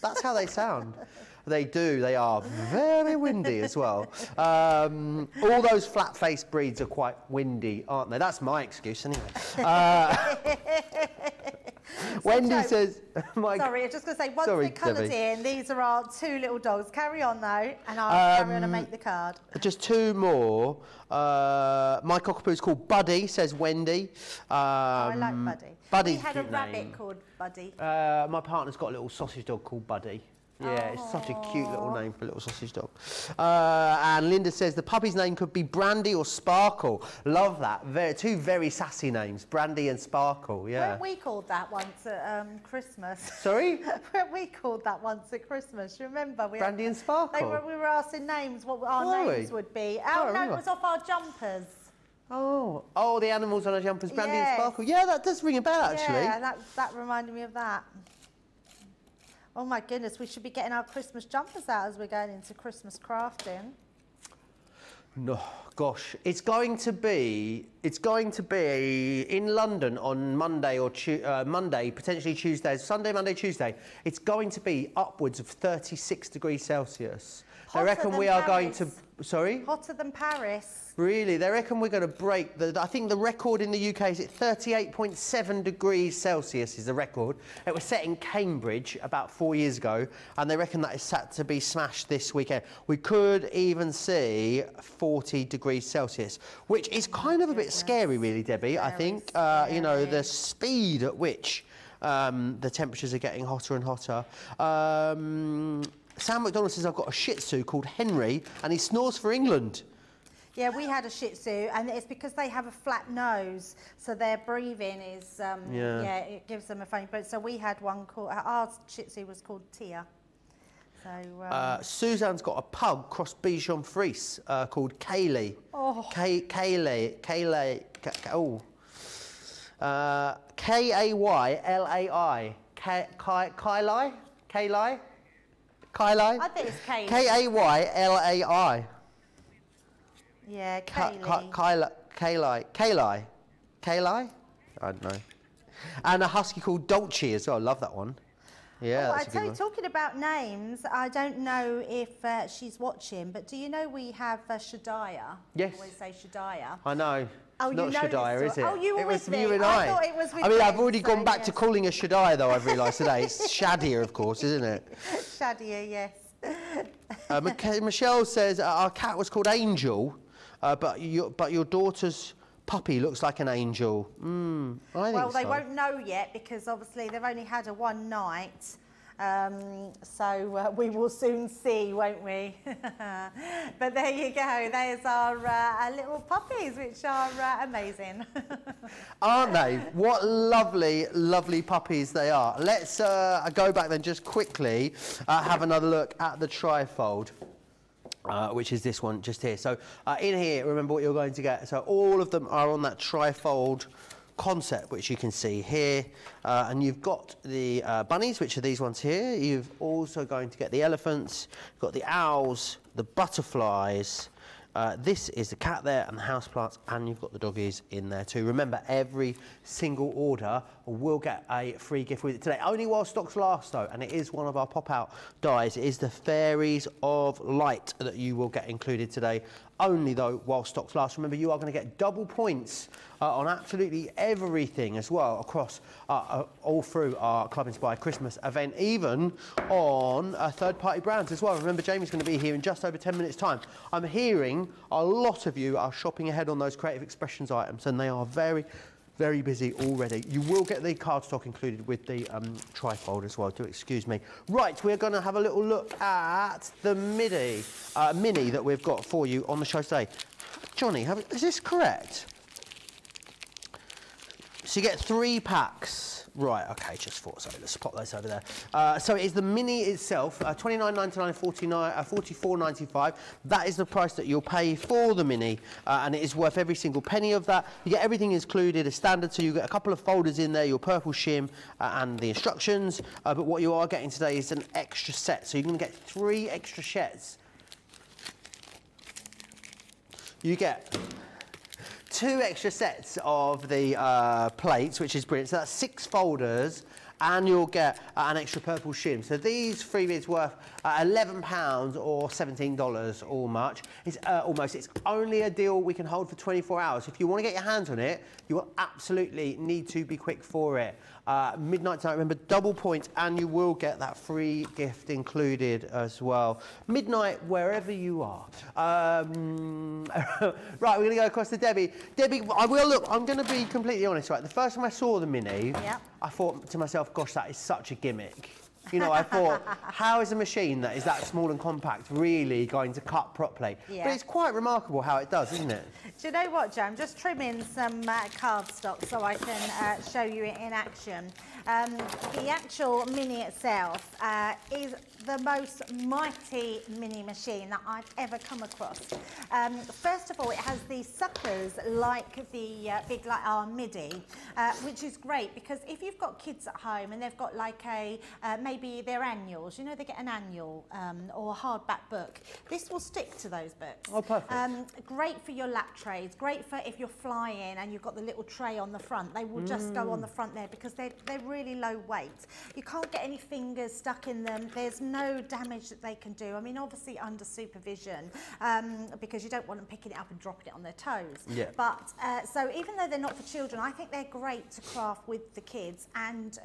That's how they sound. They do. They are very windy as well. All those flat-faced breeds are quite windy, aren't they? That's my excuse anyway. Wendy says... sorry, I was just going to say, once the colour's in, these are our two little dogs. Carry on, though, and I'll carry on and make the card. Just two more. My cockapoo's called Buddy, says Wendy. I like Buddy. Buddy's We had a rabbit called Buddy. My partner's got a little sausage dog called Buddy. Yeah, it's such a cute little name for a little sausage dog. And Linda says the puppy's name could be Brandy or Sparkle. Love that. Two very sassy names, Brandy and Sparkle, yeah. Weren't we called that once at Christmas? Sorry? Weren't we called that once at Christmas? You remember? Brandy and Sparkle? We were asking names, what our names would be. Our name was off our jumpers. Oh, the animals on our jumpers, Brandy and Sparkle. Yeah, that does ring a bell, actually. Yeah, that reminded me of that. Oh my goodness, we should be getting our Christmas jumpers out as we're going into Christmas crafting. No, gosh, it's going to be in London on Monday or Monday, potentially Tuesday, Sunday, Monday, Tuesday. It's going to be upwards of 36 degrees Celsius. Hotter they reckon we are Paris. Going to, sorry? Hotter than Paris. Really, they reckon we're going to break the, I think the record in the UK is at 38.7 degrees Celsius is the record. It was set in Cambridge about 4 years ago, and they reckon that is set to be smashed this weekend. We could even see 40 degrees Celsius, which is kind of a bit scary, really, Debbie. I think, you know, the speed at which the temperatures are getting hotter and hotter. Sam McDonald says, I've got a Shih Tzu called Henry, and he snores for England. Yeah, we had a Shih Tzu, and it's because they have a flat nose, so their breathing is, it gives them a funny breath. So we had one called, our Shih Tzu was called Tia. So, Suzanne's got a pug cross Bichon Frise called Kaylee. Oh. K-A-Y-L-A-I. Kaylai? Kaylai? Kaylee? I think it's Kaylee. K-A-Y-L-A-I. Yeah, Kaylee. Kaylee. Kaylee. Kaylee? I don't know. And a husky called Dolce as well. I love that one. Yeah, I tell you, talking about names, I don't know if she's watching, but do you know we have Shadiah? Yes. We always say Shadiah. I know. Oh, not Shadiah, is it? Oh, you were with me. It was you and I. I thought it was with you. I mean, I've already gone back to calling her Shadiah, though, I've realised today. It's Shadiah, of course, isn't it? Shadiah, yes. Michelle says, our cat was called Angel, but your daughter's puppy looks like an angel. I think they won't know yet because obviously they've only had a one night. So we will soon see, won't we? But there you go. There's our little puppies, which are amazing. Aren't they? What lovely, lovely puppies they are. Let's go back then just quickly have another look at the trifold. Which is this one just here. So in here, remember what you're going to get. So all of them are on that trifold concept, which you can see here, and you've got the bunnies, which are these ones here. You've also going to get the elephants, you've got the owls, the butterflies. This is the cat there and the houseplants, and you've got the doggies in there too. Remember, every single order will get a free gift with it today. Only while stocks last, though, and it is one of our pop-out dies. It is the Fairies of Light that you will get included today. Only, though, while stocks last. Remember, you are going to get double points on absolutely everything as well across all through our Club Inspire Christmas event, even on third-party brands as well. Remember, Jamie's going to be here in just over 10 minutes' time. I'm hearing a lot of you are shopping ahead on those Creative Expressions items, and they are very, very busy already. You will get the cardstock included with the trifold as well. Do excuse me. Right, we're going to have a little look at the mini that we've got for you on the show today. Johnny, is this correct? So you get 3 packs. Right, okay, just thought so. Let's pop those over there. So it is the mini itself, £29.99, $44.95. That is the price that you'll pay for the mini, and it is worth every single penny of that. You get everything included as standard, so you get a couple of folders in there, your purple shim and the instructions, but what you are getting today is an extra set. So you're going to get 3 extra sets. You get 2 extra sets of the plates, which is brilliant. So that's 6 folders, and you'll get an extra purple shim. So these free bids worth £11 or $17 all much. It's it's only a deal we can hold for 24 hours. If you want to get your hands on it, you will absolutely need to be quick for it. Midnight tonight, remember, double points, and you will get that free gift included as well. Midnight, wherever you are. Right, we're going to go across to Debbie. Debbie, I'm going to be completely honest, right? The first time I saw the mini, yep, I thought to myself, gosh, that is such a gimmick. You know, I thought, how is a machine that is that small and compact really going to cut properly? Yeah. But it's quite remarkable how it does, isn't it? Do you know what, Joe? I'm just trimming some cardstock so I can show you it in action. The actual mini itself is the most mighty mini machine that I've ever come across. First of all, it has these suckers like the big, like our MIDI, which is great because if you've got kids at home and they've got like a maybe their annuals, you know, they get an annual or hardback book. This will stick to those books. Oh, perfect. Great for your lap trays, great for if you're flying and you've got the little tray on the front. They will just go on the front there because they're really low weight. You can't get any fingers stuck in them. There's no damage that they can do. I mean, obviously under supervision, because you don't want them picking it up and dropping it on their toes. Yeah. But so even though they're not for children, I think they're great to craft with the kids and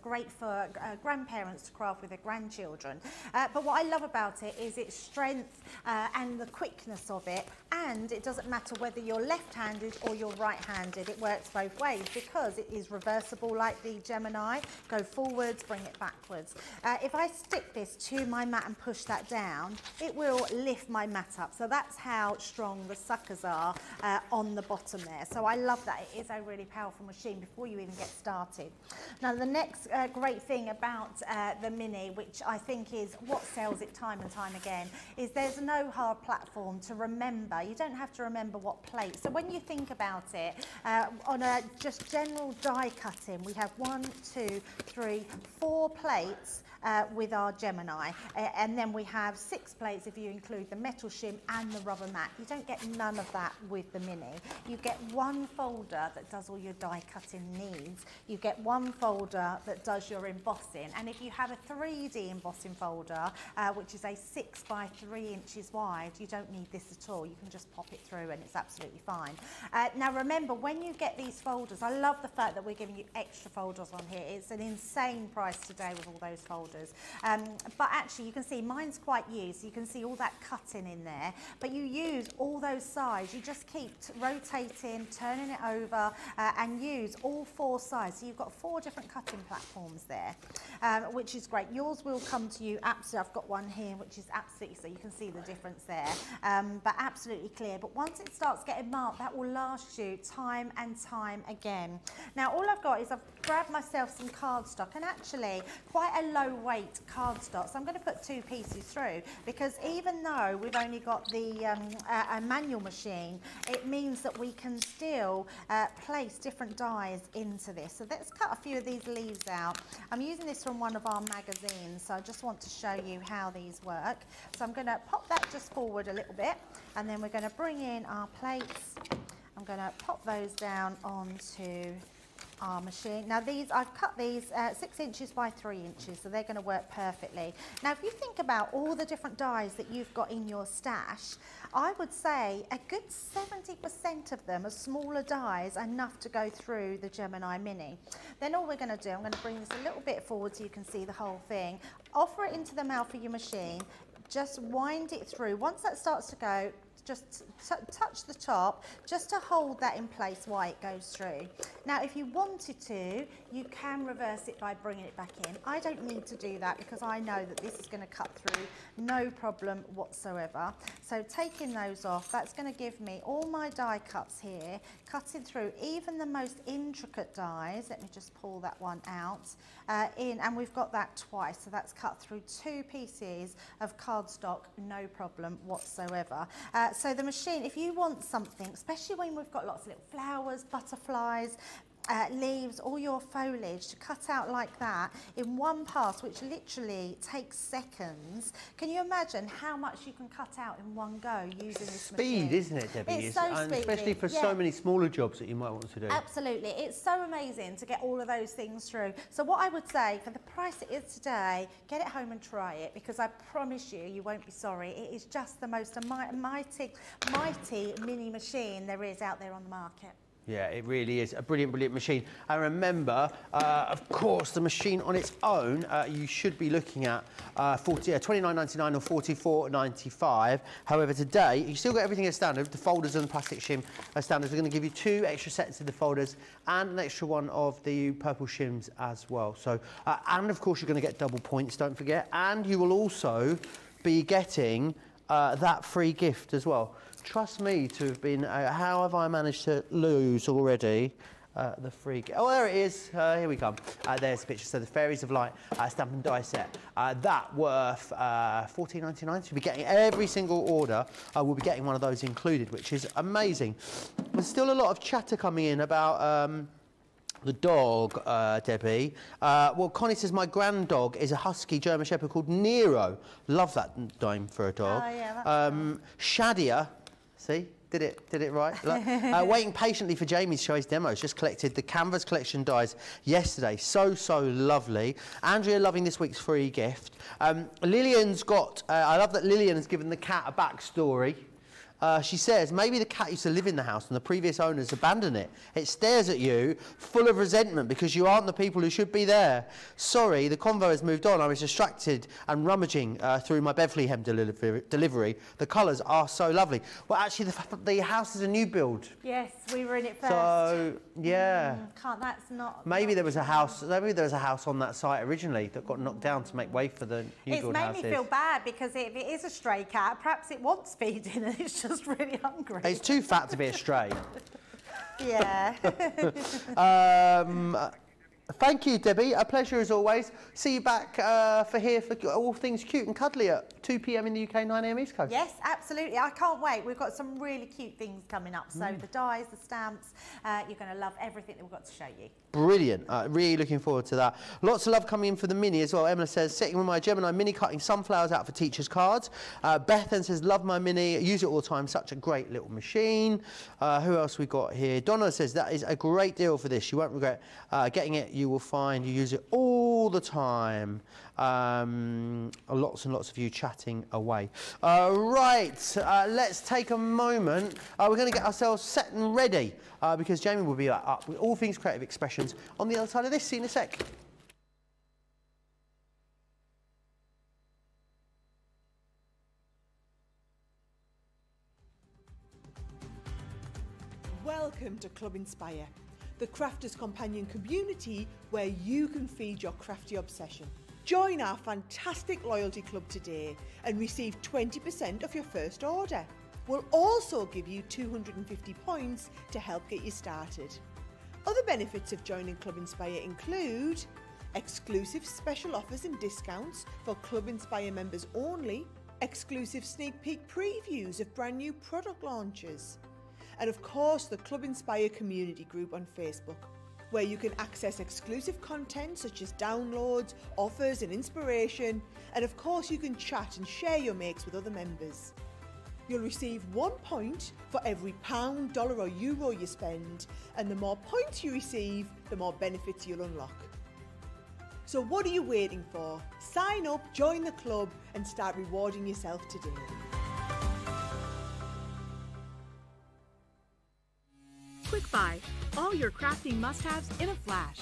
great for grandparents to craft with their grandchildren. But what I love about it is its strength and the quickness of it, and it doesn't matter whether you're left-handed or you're right-handed. It works both ways because it is reversible, like the Gemini. Go forwards, bring it backwards. If I stick this to my mat and push that down, it will lift my mat up. So that's how strong the suckers are on the bottom there. So I love that. It is a really powerful machine before you even get started. Now the next great thing about the mini, which I think is what sells it time and time again, is there's no hard platform to remember. You don't have to remember what plate. So when you think about it, on a just general die cutting, we have 4 plates with our Gemini, and then we have 6 plates if you include the metal shim and the rubber mat. You don't get none of that with the mini. You get 1 folder that does all your die cutting needs. You get 1 folder that does your embossing, and if you have a 3D embossing folder, which is a 6 by 3 inches wide, you don't need this at all. You can just pop it through and it's absolutely fine. Now remember, when you get these folders, I love the fact that we're giving you extra folders on here. It's an insane price today with all those folders. But actually you can see mine's quite used, so you can see all that cutting in there, but you use all those sides. You just keep rotating, turning it over, and use all 4 sides. So you've got 4 different cutting platforms there. which is great. Yours will come to you absolutely. I've got one here which is absolutely, so you can see the difference there, but absolutely clear. But once it starts getting marked, that will last you time and time again. Now all I've got is I've grabbed myself some cardstock, and actually quite a low weight cardstock, so I'm going to put two pieces through, because even though we've only got the a manual machine, it means that we can still place different dies into this. So let's cut a few of these leaves out. I'm using this from one of our magazines, so I just want to show you how these work. So I'm going to pop that just forward a little bit, and then we're going to bring in our plates. I'm going to pop those down onto our machine. Now these, I've cut these 6 inches by 3 inches, so they're going to work perfectly. Now if you think about all the different dies that you've got in your stash, I would say a good 70% of them are smaller dies, enough to go through the Gemini Mini. Then all we're going to do, I'm going to bring this a little bit forward so you can see the whole thing, offer it into the mouth of your machine, just wind it through. Once that starts to go, just touch the top just to hold that in place while it goes through. Now if you wanted to, you can reverse it by bringing it back in. I don't need to do that because I know that this is going to cut through no problem whatsoever. So taking those off, that's going to give me all my die cuts here, cutting through even the most intricate dies. Let me just pull that one out in, and we've got that twice, so that's cut through 2 pieces of cardstock, no problem whatsoever. So the machine, if you want something, especially when we've got lots of little flowers, butterflies, leaves, all your foliage to cut out like that in one pass, which literally takes seconds. Can you imagine how much you can cut out in one go using this machine? Speed, isn't it, Debbie? It's so speedy. Especially for so many smaller jobs that you might want to do. Absolutely. It's so amazing to get all of those things through. So what I would say, for the price it is today, get it home and try it, because I promise you, you won't be sorry. It is just the most mighty mini machine there is out there on the market. Yeah, it really is a brilliant, brilliant machine. And remember, of course, the machine on its own, you should be looking at £29.99 or £44.95. However, today, you still got everything as standard. The folders and the plastic shim as standard. We're going to give you 2 extra sets of the folders and an extra one of the purple shims as well. So, and of course, you're going to get double points, don't forget. And you will also be getting that free gift as well. Trust me to have been, how have I managed to lose already the free gift? Oh, there it is. Here we come. There's the picture. So the Fairies of Light stamp and die set. That worth £14.99. You'll be getting every single order. We'll be getting one of those included, which is amazing. There's still a lot of chatter coming in about the dog, Debbie. Well, Connie says, my grand dog is a husky German shepherd called Nero. Love that name for a dog. Oh, yeah, that's Shadia. See, did it right. Look, waiting patiently for Jamie's show's demos. Just collected the canvas collection dies yesterday. So lovely. Andrea loving this week's free gift. Lillian's got. I love that Lillian has given the cat a backstory. She says, maybe the cat used to live in the house and the previous owners abandoned it. It stares at you, full of resentment, because you aren't the people who should be there. Sorry, the convo has moved on. I was distracted and rummaging through my Bethlehem delivery. The colours are so lovely. Well, actually, the house is a new build. Yes, we were in it first. So, yeah. Can't, that's not... Maybe there was a house on that site originally that got knocked down to make way for the new build houses. It's made me feel bad, because if it is a stray cat, perhaps it wants feeding and it's just really hungry. It's too fat to be a stray. Yeah. Thank you, Debbie. A pleasure as always. See you back for here for all things cute and cuddly at 2 p.m. in the UK, 9 a.m. East Coast. Yes, absolutely. I can't wait. We've got some really cute things coming up. So the dies, the stamps, you're going to love everything that we've got to show you. Brilliant. Really looking forward to that. Lots of love coming in for the mini as well. Emma says, sitting with my Gemini Mini, cutting sunflowers out for teachers' cards. Bethan says, love my mini. Use it all the time. Such a great little machine. Who else we got here? Donna says, that is a great deal for this. You won't regret getting it. You will find you use it all the time. Lots and lots of you chatting away. Right, let's take a moment. We're going to get ourselves set and ready because Jamie will be up with all things Creative Expressions on the other side of this. See you in a sec. Welcome to Club Inspire, the Crafters Companion community where you can feed your crafty obsession. Join our fantastic loyalty club today and receive 20% of your first order. We'll also give you 250 points to help get you started. Other benefits of joining Club Inspire include exclusive special offers and discounts for Club Inspire members only, exclusive sneak peek previews of brand new product launches, and of course the Club Inspire community group on Facebook, where you can access exclusive content such as downloads, offers and inspiration, and of course you can chat and share your makes with other members. You'll receive 1 point for every pound, dollar or euro you spend, and the more points you receive, the more benefits you'll unlock. So what are you waiting for? Sign up, join the club and start rewarding yourself today. Quick buy, all your crafting must-haves in a flash.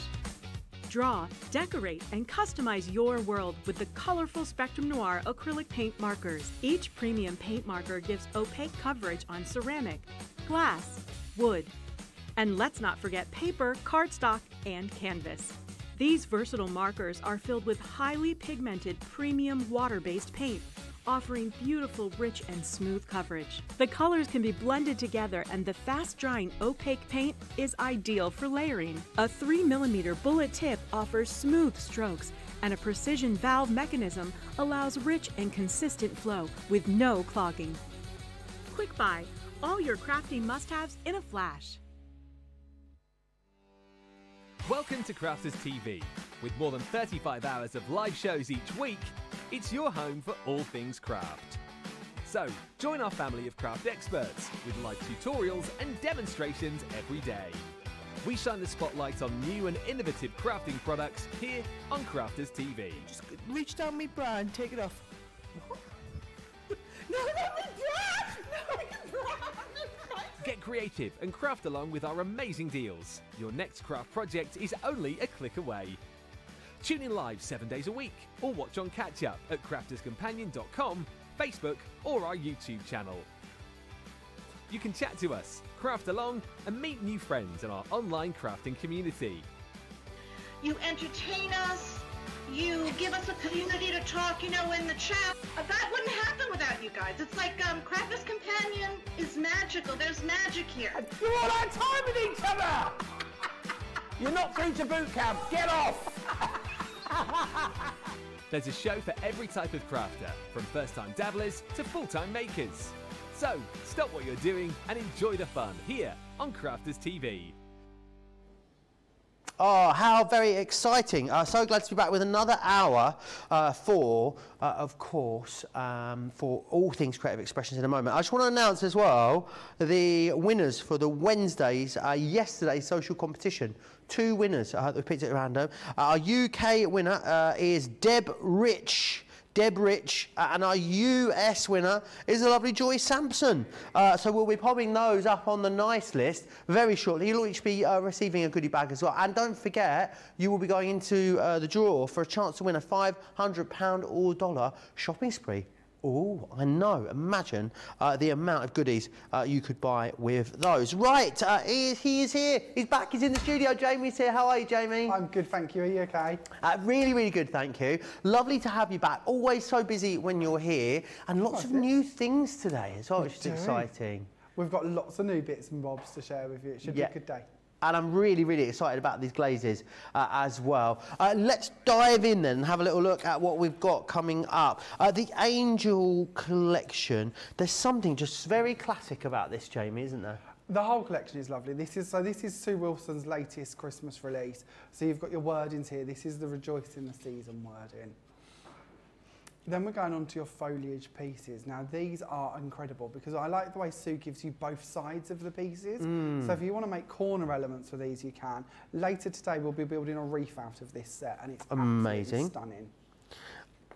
Draw, decorate, and customize your world with the colorful Spectrum Noir acrylic paint markers. Each premium paint marker gives opaque coverage on ceramic, glass, wood, and let's not forget paper, cardstock, and canvas. These versatile markers are filled with highly pigmented premium water-based paint, offering beautiful, rich, and smooth coverage. The colors can be blended together and the fast-drying opaque paint is ideal for layering. A 3mm bullet tip offers smooth strokes and a precision valve mechanism allows rich and consistent flow with no clogging. Quick buy, all your crafting must-haves in a flash. Welcome to Crafters TV. With more than 35 hours of live shows each week, it's your home for all things craft. So, join our family of craft experts with live tutorials and demonstrations every day. We shine the spotlight on new and innovative crafting products here on Crafters TV. Just reach down my bra and take it off. What? No, not my bra! No, my bra! Get creative and craft along with our amazing deals. Your next craft project is only a click away. Tune in live 7 days a week or watch on Catch Up at crafterscompanion.com, Facebook or our YouTube channel. You can chat to us, craft along and meet new friends in our online crafting community. You entertain us, you give us a community to talk, you know, in the chat. That wouldn't happen without you guys. It's like Crafters Companion is magical. There's magic here. You're all our time with each other. You're not through to boot camp. Get off. There's a show for every type of crafter, from first-time dabblers to full-time makers. So stop what you're doing and enjoy the fun here on Crafters TV. Oh, how very exciting. So glad to be back with another hour for all things Creative Expressions in a moment. I just want to announce as well the winners for the Wednesday's yesterday's social competition. Two winners. I hope we picked it at random. Our UK winner is Deb Rich, and our US winner is the lovely Joy Sampson. So we'll be popping those up on the nice list very shortly. You'll each be receiving a goodie bag as well. And don't forget, you will be going into the draw for a chance to win a £500 or $1 shopping spree. Oh, I know. Imagine the amount of goodies you could buy with those. Right, he is here. He's back. He's in the studio. Jamie's here. How are you, Jamie? I'm good, thank you. Are you okay? Really, really good, thank you. Lovely to have you back. Always so busy when you're here. And lots of new things today as well, which is exciting. We've got lots of new bits and bobs to share with you. It should be a good day. And I'm really, really excited about these glazes as well. Let's dive in then and have a little look at what we've got coming up. The Angel collection. There's something just very classic about this, Jamie, isn't there? The whole collection is lovely. This is Sue Wilson's latest Christmas release. So you've got your wordings here. This is the Rejoice in the Season wording. Then we're going on to your foliage pieces. Now, these are incredible because I like the way Sue gives you both sides of the pieces. Mm. So if you want to make corner elements for these, you can. Later today, we'll be building a wreath out of this set, and it's amazing, stunning.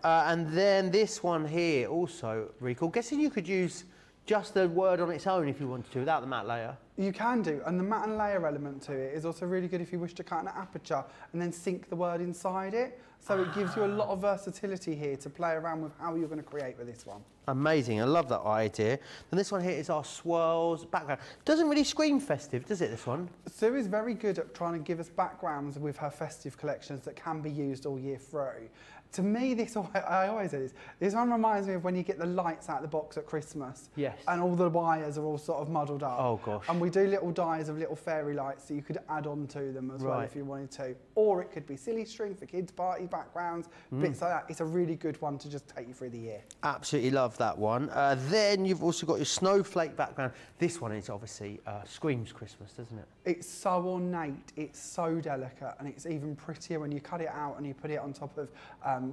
And then this one here also, recall. Guessing you could use just the word on its own if you wanted to, without the matte layer. You can do, and the matte and layer element to it is also really good if you wish to cut an aperture and then sink the word inside it. So it gives you a lot of versatility here to play around with how you're going to create with this one. Amazing, I love that idea. And this one here is our swirls background. Doesn't really scream festive, does it, this one? Sue is very good at trying to give us backgrounds with her festive collections that can be used all year through. To me, this, I always say this, this one reminds me of when you get the lights out of the box at Christmas. Yes. And all the wires are all sort of muddled up. Oh, gosh. And we do little dies of little fairy lights that you could add on to them as well if you wanted to. Or it could be silly string for kids' party backgrounds, bits like that. It's a really good one to just take you through the year. Absolutely love that one. Then you've also got your snowflake background. This one is obviously screams Christmas, doesn't it? It's so ornate, it's so delicate, and it's even prettier when you cut it out and you put it on top of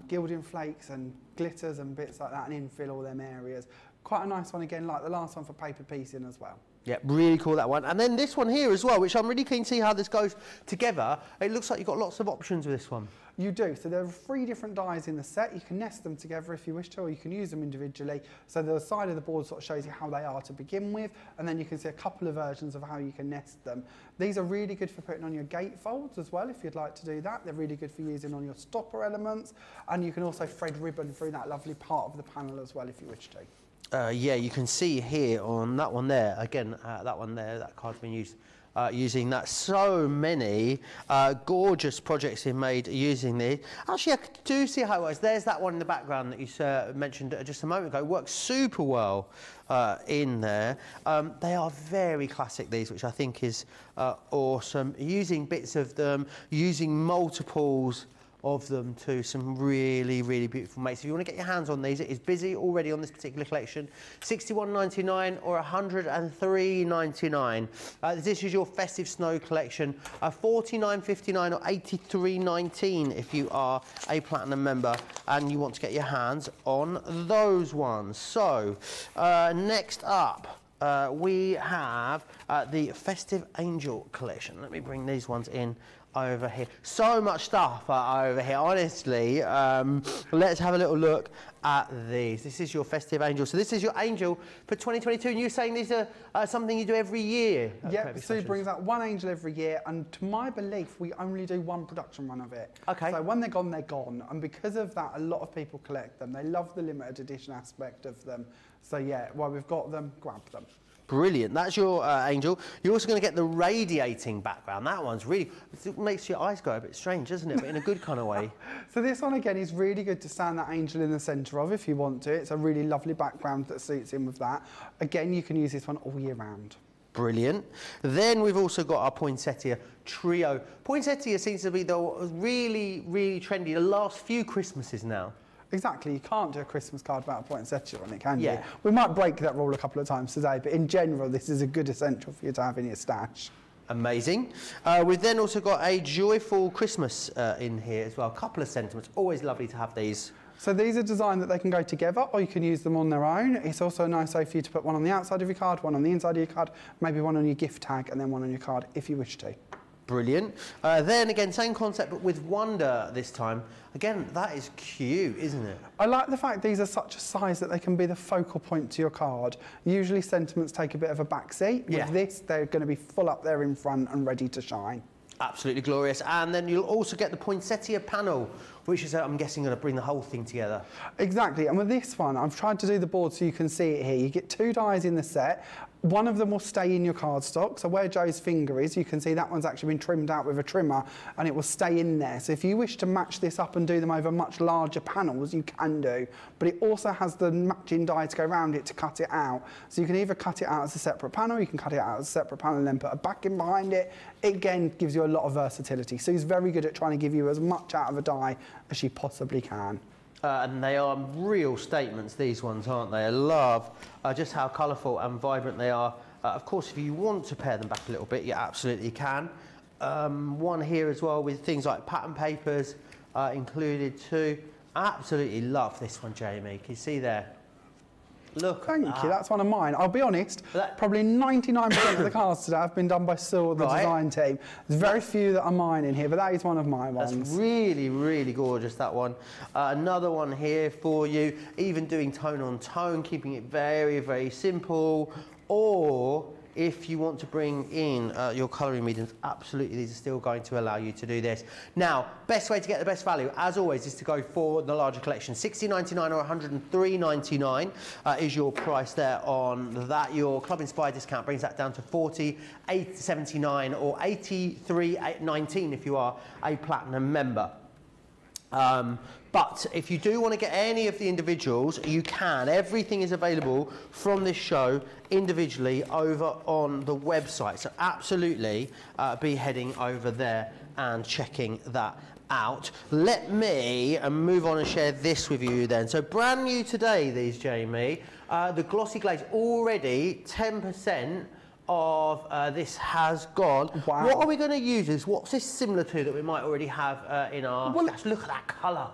gilding flakes and glitters and bits like that and infill all them areas. Quite a nice one again, like the last one for paper piecing as well. Yeah, really cool, that one. And then this one here as well, which I'm really keen to see how this goes together. It looks like you've got lots of options with this one. You do. So there are 3 different dies in the set. You can nest them together if you wish to, or you can use them individually. So the side of the board sort of shows you how they are to begin with, and then you can see a couple of versions of how you can nest them. These are really good for putting on your gatefolds as well, if you'd like to do that. They're really good for using on your stopper elements, and you can also thread ribbon through that lovely part of the panel as well, if you wish to. Yeah, you can see here on that one there, again, that one there, that card's been used, using that. So many gorgeous projects they've made using these. Actually, I do see how it works. There's that one in the background that you mentioned just a moment ago. Works super well in there. They are very classic, these, which I think is awesome. Using bits of them, using multiples of them too, some really, really beautiful mates. If you want to get your hands on these, it is busy already on this particular collection. £61.99 or £103.99. This is your festive snow collection, £49.59 or £83.19 if you are a platinum member and you want to get your hands on those ones. So, next up, we have the Festive Angel collection. Let me bring these ones in over here. So much stuff over here, honestly. Let's have a little look at these. This is your Festive Angel. So this is your Angel for 2022, and you're saying these are something you do every year? Yep, Sue brings out one Angel every year, and to my belief, we only do one production run of it. Okay. So when they're gone, they're gone, and because of that, a lot of people collect them. They love the limited edition aspect of them. So yeah, while we've got them, grab them. Brilliant, that's your Angel. You're also going to get the radiating background. That one's really, it makes your eyes go a bit strange, doesn't it? But in a good kind of way. So this one again is really good to stand that Angel in the centre of if you want to. It's a really lovely background that suits in with that. Again, you can use this one all year round. Brilliant. Then we've also got our poinsettia trio. Poinsettia seems to be the really, really trendy the last few Christmases now. Exactly, you can't do a Christmas card without a poinsettia on it, can you? We might break that rule a couple of times today, but in general, this is a good essential for you to have in your stash. Amazing. We've then also got a joyful Christmas in here as well. A couple of sentiments, always lovely to have these. So these are designed that they can go together, or you can use them on their own. It's also a nice way for you to put one on the outside of your card, one on the inside of your card, maybe one on your gift tag, and then one on your card if you wish to. Brilliant. Then again, same concept, but with wonder this time. Again, that is cute, isn't it? I like the fact these are such a size that they can be the focal point to your card. Usually sentiments take a bit of a backseat. With this, they're going to be full up there in front and ready to shine. Absolutely glorious. And then you'll also get the poinsettia panel, which is, I'm guessing, going to bring the whole thing together. Exactly. And with this one, I've tried to do the board so you can see it here. You get 2 dies in the set. One of them will stay in your cardstock, so where Joe's finger is, you can see that one's actually been trimmed out with a trimmer, and it will stay in there. So if you wish to match this up and do them over much larger panels, you can do, but it also has the matching die to go around it to cut it out. So you can either cut it out as a separate panel, you can cut it out as a separate panel and then put a backing behind it. It again gives you a lot of versatility. Sue's very good at trying to give you as much out of a die as she possibly can. And they are real statements, these ones, aren't they? I love just how colourful and vibrant they are. Of course, if you want to pare them back a little bit, you absolutely can. One here as well with things like pattern papers included too. Absolutely love this one, Jamie. Can you see there? Look. Thank you. That's one of mine. I'll be honest, probably 99% of the cards today have been done by Sue or the design team. There's very few that are mine in here, but that is one of my ones. That's really, really gorgeous, that one. Another one here for you, even doing tone on tone, keeping it very, very simple. Or If you want to bring in your colouring mediums, absolutely, these are still going to allow you to do this. Now, best way to get the best value, as always, is to go for the larger collection. $60.99 or $103.99 is your price there on that. Your Club Inspire discount brings that down to $48.79 or $83.19 if you are a platinum member. But if you do want to get any of the individuals, you can. Everything is available from this show individually over on the website. So absolutely be heading over there and checking that out. Let me move on and share this with you then. So brand new today, these, Jamie. The glossy glaze, already 10% of this has gone. Wow. What are we going to use this? What's this similar to that we might already have in our stash? Look at that colour.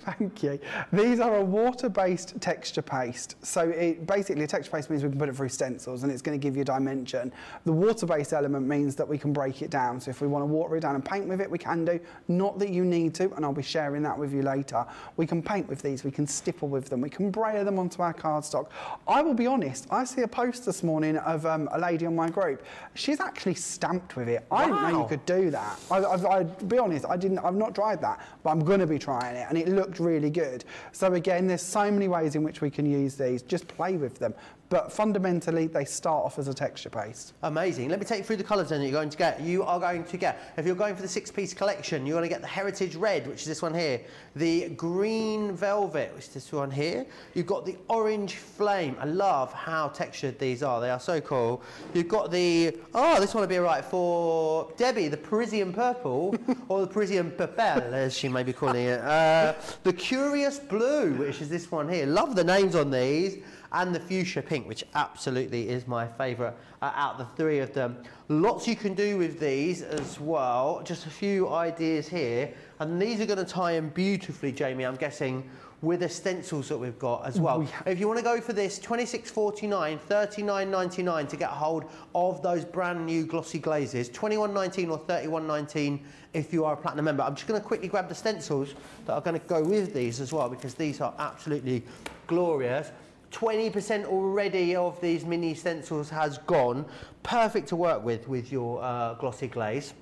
Thank you. These are a water-based texture paste. So it, basically, a texture paste means we can put it through stencils and it's going to give you dimension. The water-based element means that we can break it down. So if we want to water it down and paint with it, we can do. Not that you need to, and I'll be sharing that with you later. We can paint with these, we can stipple with them, we can brayer them onto our cardstock. I will be honest, I see a post this morning of a lady on my group. She's actually stamped with it. Wow. I didn't know you could do that. I'd be honest, I've not tried that, but I'm going to be trying it, and it looked really good. So again, there's so many ways in which we can use these. Just play with them, but fundamentally they start off as a texture paste. Amazing. Let me take you through the colours then that you're going to get. You are going to get, if you're going for the six-piece collection, you're going to get the Heritage Red, which is this one here, the Green Velvet, which is this one here, you've got the Orange Flame. I love how textured these are, they are so cool. You've got the, oh, this one would be right for Debbie, the Parisian Purple, or the Parisian Purple, as she may be calling it. The Curious Blue, which is this one here. Love the names on these. And the Fuchsia Pink, which absolutely is my favourite out of the three of them. Lots you can do with these as well. Just a few ideas here. And these are going to tie in beautifully, Jamie, I'm guessing, with the stencils that we've got as well. If you want to go for this, $26.49, $39.99 to get hold of those brand new glossy glazes, $21.19 or $31.19 if you are a platinum member. I'm just going to quickly grab the stencils that are going to go with these as well, because these are absolutely glorious. 20% already of these mini stencils has gone. Perfect to work with your glossy glaze.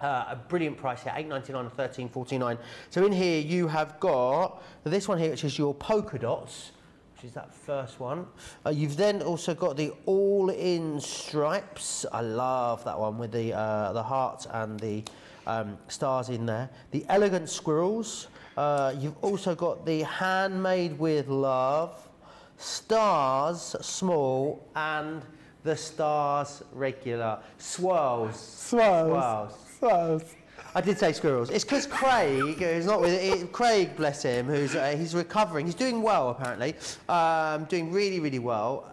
A brilliant price here, $8.99 or $13.49. So in here you have got this one here, which is your polka dots, which is that first one. You've then also got the all-in stripes. I love that one with the hearts and the stars in there. The elegant squirrels. You've also got the handmade with love, stars small, and the stars regular. Swirls. I did say squirrels. It's because Craig, who's not with it, Craig, bless him, who's he's recovering. He's doing well, apparently. Doing really, really well.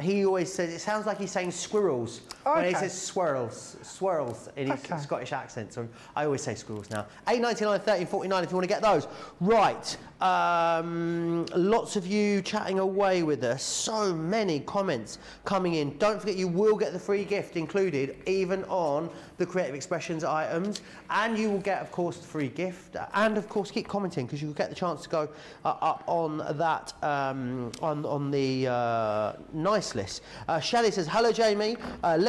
He always says, it sounds like he's saying squirrels. Okay. When he says swirls in his Scottish accent. So I always say squirrels now. $8.99, $13.49 if you want to get those. Right. Lots of you chatting away with us. So many comments coming in. Don't forget, you will get the free gift included, even on the Creative Expressions items. And you will get, of course, the free gift. And, of course, keep commenting, because you'll get the chance to go up on that, on the nice list. Shelley says, hello, Jamie.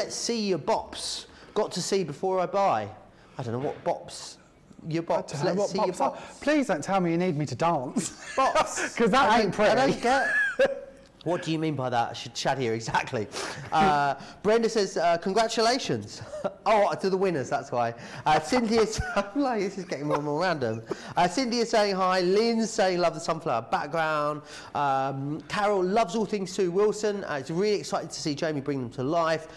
Let's see your bops. Got to see before I buy. I don't know what bops. Your bops. Let's see your bops. Please don't tell me you need me to dance. Bops. Because that ain't pretty. I don't get... What do you mean by that? I should chat here, exactly. Brenda says, congratulations. Oh, to the winners, that's why. Cynthia, I'm like, this is getting more and more random. Cindy is saying hi. Lynn's saying, love the sunflower background. Carol loves all things Sue Wilson. It's really exciting to see Jamie bring them to life.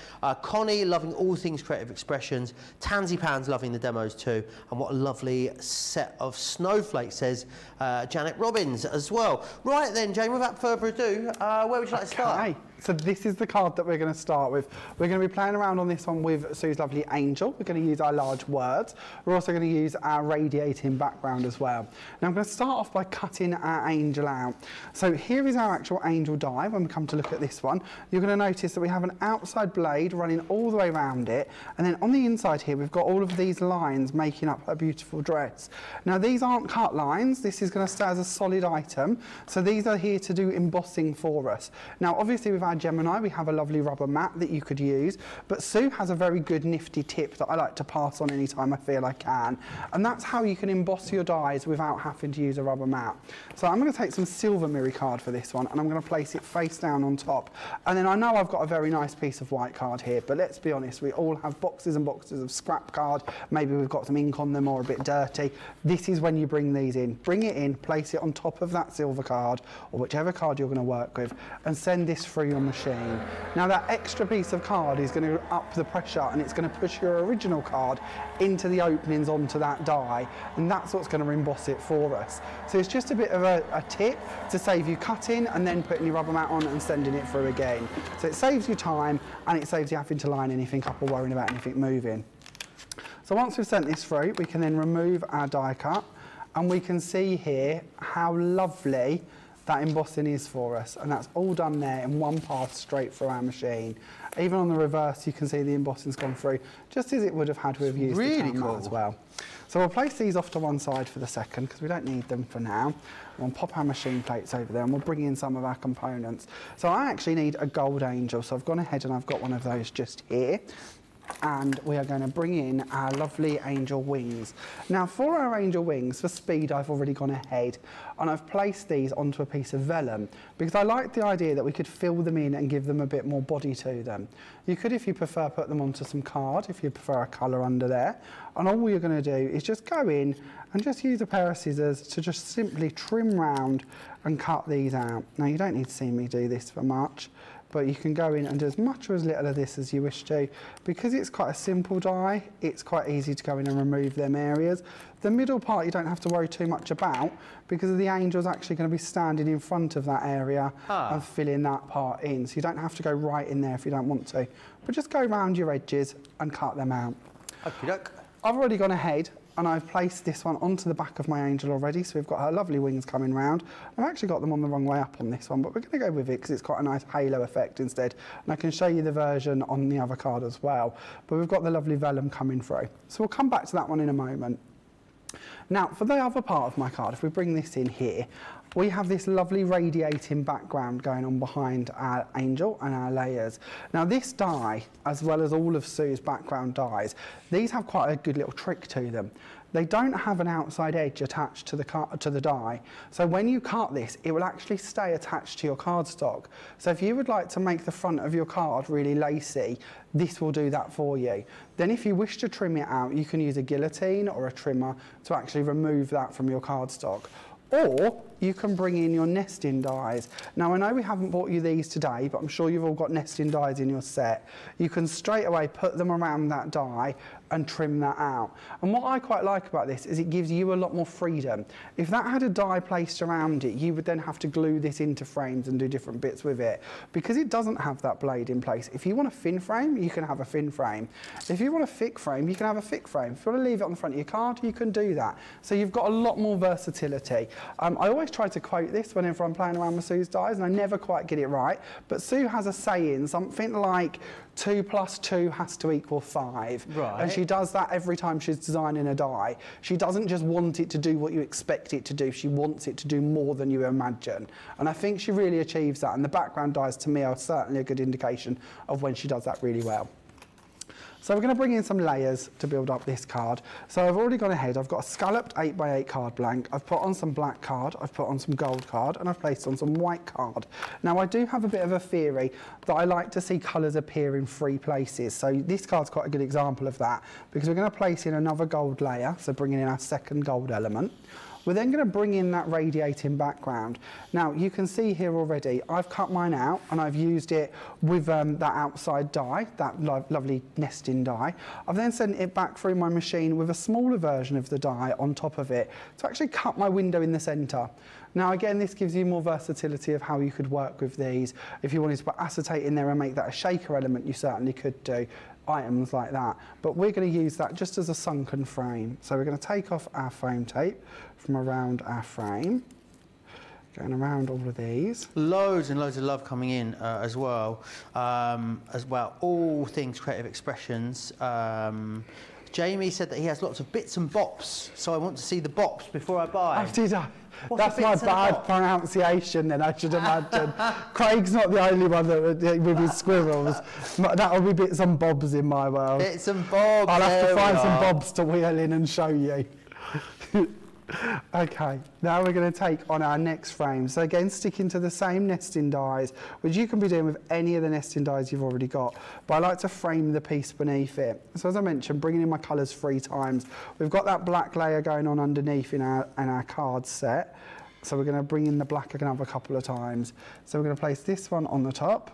Connie, loving all things Creative Expressions. Tansy Pans, loving the demos too. And what a lovely set of snowflakes, says Janet Robbins as well. Right then, Jamie, without further ado, where would you like to start? Okay, so this is the card that we're going to start with. We're going to be playing around on this one with Sue's lovely Angel. We're going to use our large words. We're also going to use our radiating background as well. Now I'm going to start off by cutting our Angel out. So here is our actual Angel die. When we come to look at this one, you're going to notice that we have an outside blade running all the way around it, and then on the inside here we've got all of these lines making up a beautiful dress. Now these aren't cut lines, this is going to stay as a solid item, so these are here to do embossing for us. Now obviously we've our Gemini, we have a lovely rubber mat that you could use, but Sue has a very good nifty tip that I like to pass on anytime I feel I can, and that's how you can emboss your dies without having to use a rubber mat. So I'm going to take some silver mirror card for this one, and I'm going to place it face down on top. And then I know I've got a very nice piece of white card here, but let's be honest, we all have boxes and boxes of scrap card. Maybe we've got some ink on them or a bit dirty. This is when you bring these in. Bring it in, place it on top of that silver card or whichever card you're going to work with, and send this through your machine. Now that extra piece of card is going to up the pressure, and it's going to push your original card into the openings onto that die, and that's what's going to emboss it for us. So it's just a bit of a tip to save you cutting and then putting your rubber mat on and sending it through again. So it saves you time, and it saves you having to line anything up or worrying about anything moving. So once we've sent this through, we can then remove our die cut, and we can see here how lovely that embossing is for us, and that's all done there in one pass straight through our machine. Even on the reverse, you can see the embossing's gone through, just as it would have had we've used really the cool as well. So we'll place these off to one side for the second, because we don't need them for now. We'll pop our machine plates over there, and we'll bring in some of our components. So I actually need a gold angel, so I've gone ahead and I've got one of those just here. And we are going to bring in our lovely angel wings. Now for our angel wings, for speed, I've already gone ahead and I've placed these onto a piece of vellum, because I like the idea that we could fill them in and give them a bit more body to them. You could, if you prefer, put them onto some card, if you prefer a colour under there. And all we're going to do is just go in and just use a pair of scissors to just simply trim round and cut these out. Now you don't need to see me do this for much, but you can go in and do as much or as little of this as you wish to. Because it's quite a simple die, it's quite easy to go in and remove them areas. The middle part you don't have to worry too much about, because the angel's actually going to be standing in front of that area and filling that part in. So you don't have to go right in there if you don't want to. But just go round your edges and cut them out. Okie doke. I've already gone ahead and I've placed this one onto the back of my angel already, so we've got her lovely wings coming round. I've actually got them on the wrong way up on this one, but we're going to go with it because it's quite a nice halo effect instead. And I can show you the version on the other card as well. But we've got the lovely vellum coming through. So we'll come back to that one in a moment. Now, for the other part of my card, if we bring this in here, we have this lovely radiating background going on behind our angel and our layers. Now this die, as well as all of Sue's background dies, these have quite a good little trick to them. They don't have an outside edge attached to the die, so when you cut this, it will actually stay attached to your cardstock. So if you would like to make the front of your card really lacy, this will do that for you. Then if you wish to trim it out, you can use a guillotine or a trimmer to actually remove that from your cardstock. Or you can bring in your nesting dies. Now I know we haven't bought you these today, but I'm sure you've all got nesting dies in your set. You can straight away put them around that die and trim that out. And what I quite like about this is it gives you a lot more freedom. If that had a die placed around it, you would then have to glue this into frames and do different bits with it. Because it doesn't have that blade in place. If you want a thin frame, you can have a thin frame. If you want a thick frame, you can have a thick frame. If you want to leave it on the front of your card, you can do that. So you've got a lot more versatility. I always try to quote this whenever I'm playing around with Sue's dies, and I never quite get it right, but Sue has a saying, something like 2 + 2 = 5. Right. And she does that every time she's designing a die. She doesn't just want it to do what you expect it to do, she wants it to do more than you imagine. And I think she really achieves that, and the background dies to me are certainly a good indication of when she does that really well. So we're going to bring in some layers to build up this card. So I've already gone ahead, I've got a scalloped 8x8 card blank, I've put on some black card, I've put on some gold card, and I've placed on some white card. Now I do have a bit of a theory that I like to see colours appear in three places. So this card's quite a good example of that, because we're going to place in another gold layer, so bringing in our second gold element. We're then going to bring in that radiating background. Now you can see here already, I've cut mine out and I've used it with that outside die, that lovely nesting die. I've then sent it back through my machine with a smaller version of the die on top of it to actually cut my window in the centre. Now again, this gives you more versatility of how you could work with these. If you wanted to put acetate in there and make that a shaker element, you certainly could do. Items like that, but we're going to use that just as a sunken frame. So we're going to take off our foam tape from around our frame, going around all of these. Loads and loads of love coming in as well. All things Creative Expressions. Jamie said that he has lots of bits and bops, so I want to see the bops before I buy. Oh, did I? That's my bad pronunciation then, I should imagine. Craig's not the only one that with his squirrels. That'll be bits and bobs in my world. Bits and bobs. I'll have to find some bobs to wheel in and show you. Okay, now we're going to take on our next frame. So again, sticking to the same nesting dies, which you can be doing with any of the nesting dies you've already got, but I like to frame the piece beneath it. So as I mentioned, bringing in my colours 3 times. We've got that black layer going on underneath in our card set. So we're going to bring in the black another couple of times. So we're going to place this one on the top.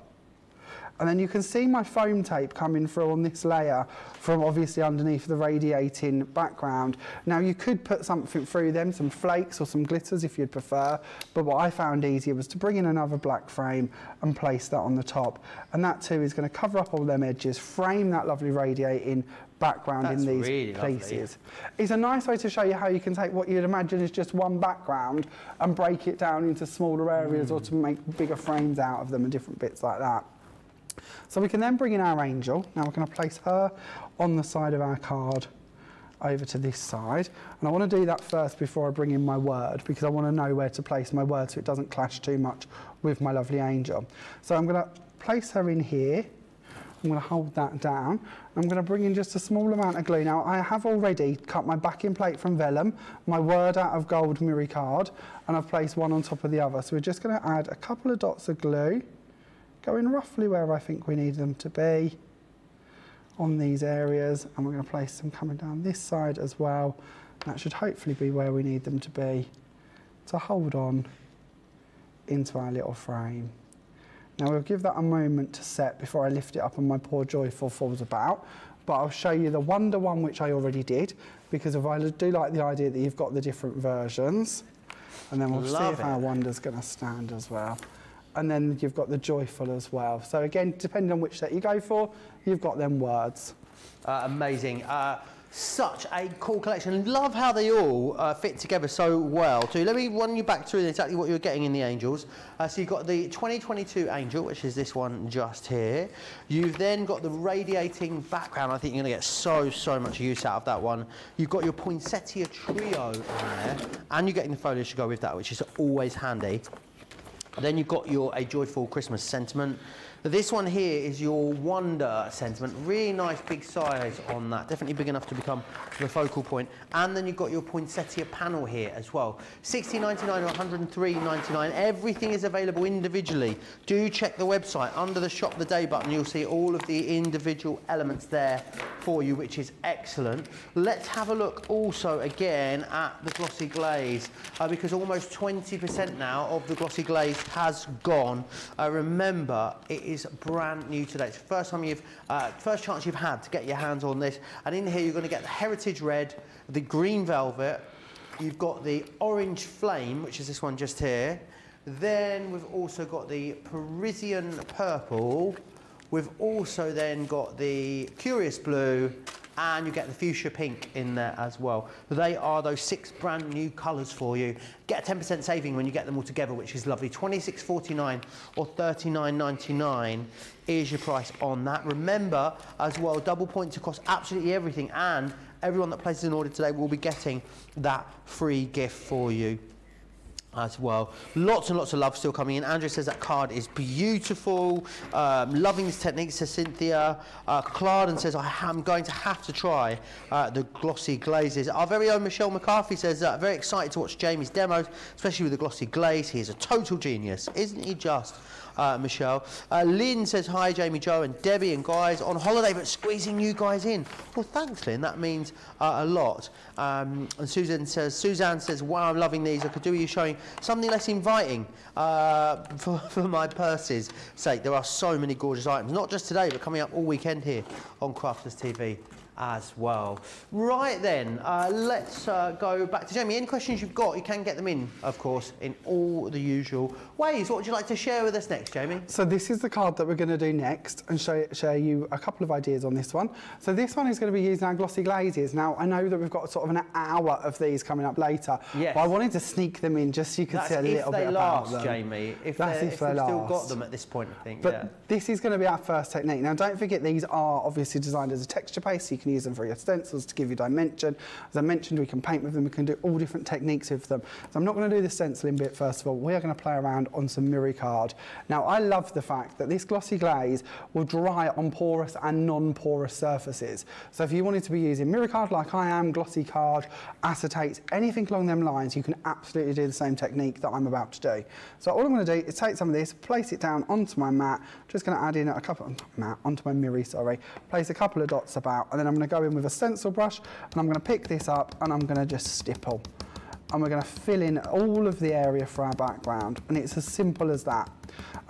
And then you can see my foam tape coming through on this layer from obviously underneath the radiating background. Now you could put something through them, some flakes or some glitters if you'd prefer, but what I found easier was to bring in another black frame and place that on the top. And that too is going to cover up all them edges, frame that lovely radiating background in these places. It's a nice way to show you how you can take what you'd imagine is just one background and break it down into smaller areas or to make bigger frames out of them and different bits like that. So we can then bring in our angel. Now we're going to place her on the side of our card over to this side. And I want to do that first before I bring in my word, because I want to know where to place my word so it doesn't clash too much with my lovely angel. So I'm going to place her in here. I'm going to hold that down. I'm going to bring in just a small amount of glue. Now I have already cut my backing plate from vellum, my word out of gold mirror card, and I've placed one on top of the other. So we're just going to add a couple of dots of glue, going roughly where I think we need them to be on these areas, and we're going to place them coming down this side as well. That should hopefully be where we need them to be to hold on into our little frame. Now we'll give that a moment to set before I lift it up and my poor Joyful falls about, but I'll show you the Wonder one which I already did, because if I do like the idea that you've got the different versions, and then we'll see if our Wonder's going to stand as well. And then you've got the Joyful as well. So again, depending on which set you go for, you've got them words. Amazing. Such a cool collection. Love how they all fit together so well too. Let me run you back through exactly what you're getting in the angels. So you've got the 2022 angel, which is this one just here. You've then got the radiating background. I think you're going to get so much use out of that one. You've got your poinsettia trio in there, and you're getting the foliage to go with that, which is always handy. Then you've got your A Joyful Christmas sentiment. This one here is your Wonder sentiment. Really nice big size on that. Definitely big enough to become the focal point. And then you've got your poinsettia panel here as well. $60.99 or $103.99. Everything is available individually. Do check the website. Under the Shop the Day button, you'll see all of the individual elements there for you, which is excellent. Let's have a look also again at the glossy glaze, because almost 20% now of the glossy glaze has gone. Remember, it is brand new today. It's the first time you've, first chance you've had to get your hands on this. And in here, you're going to get the heritage red, the green velvet. You've got the orange flame, which is this one just here. Then we've also got the Parisian purple. We've also then got the curious blue, and you get the fuchsia pink in there as well. They are those 6 brand new colours for you. Get a 10% saving when you get them all together, which is lovely. $26.49 or $39.99 is your price on that. Remember as well, double points across absolutely everything, and everyone that places an order today will be getting that free gift for you as well. Lots and lots of love still coming in. Andrew says that card is beautiful. Loving this technique, says Cynthia. Clarden says, I am going to have to try the glossy glazes. Our very own Michelle McCarthy says, very excited to watch Jamie's demos, especially with the glossy glaze. He is a total genius. Isn't he just? Michelle. Lynn says, hi, Jamie, Joe, and Debbie, and guys on holiday, but squeezing you guys in. Well, thanks, Lynn. That means a lot. And Suzanne says, wow, I'm loving these. I could do you showing something less inviting for my purse's sake. There are so many gorgeous items, not just today, but coming up all weekend here on Crafters TV as well. Right then, let's go back to Jamie. Any questions you've got, you can get them in, of course, in all the usual ways. What would you like to share with us next, Jamie? So this is the card that we're going to do next and share you a couple of ideas on this one. So this one is going to be using our glossy glazes. Now, I know that we've got sort of an hour of these coming up later, yes, but I wanted to sneak them in just so you could see a little bit about them. Jamie, if they've still got them at this point, I think. But yeah, this is going to be our first technique. Now, don't forget, these are obviously designed as a texture paste, so you can can use them for your stencils to give you dimension. As I mentioned, we can paint with them, we can do all different techniques with them. So I'm not going to do the stenciling bit first of all. We are going to play around on some mirror card. Now I love the fact that this glossy glaze will dry on porous and non-porous surfaces. So if you wanted to be using mirror card like I am, glossy card, acetates, anything along them lines, you can absolutely do the same technique that I'm about to do. So all I'm going to do is take some of this, place it down onto my mat, just going to add in a couple, onto my mirror, sorry, place a couple of dots about, and then I'm going to go in with a stencil brush and I'm going to pick this up and I'm going to just stipple. And we're going to fill in all of the area for our background, and it's as simple as that.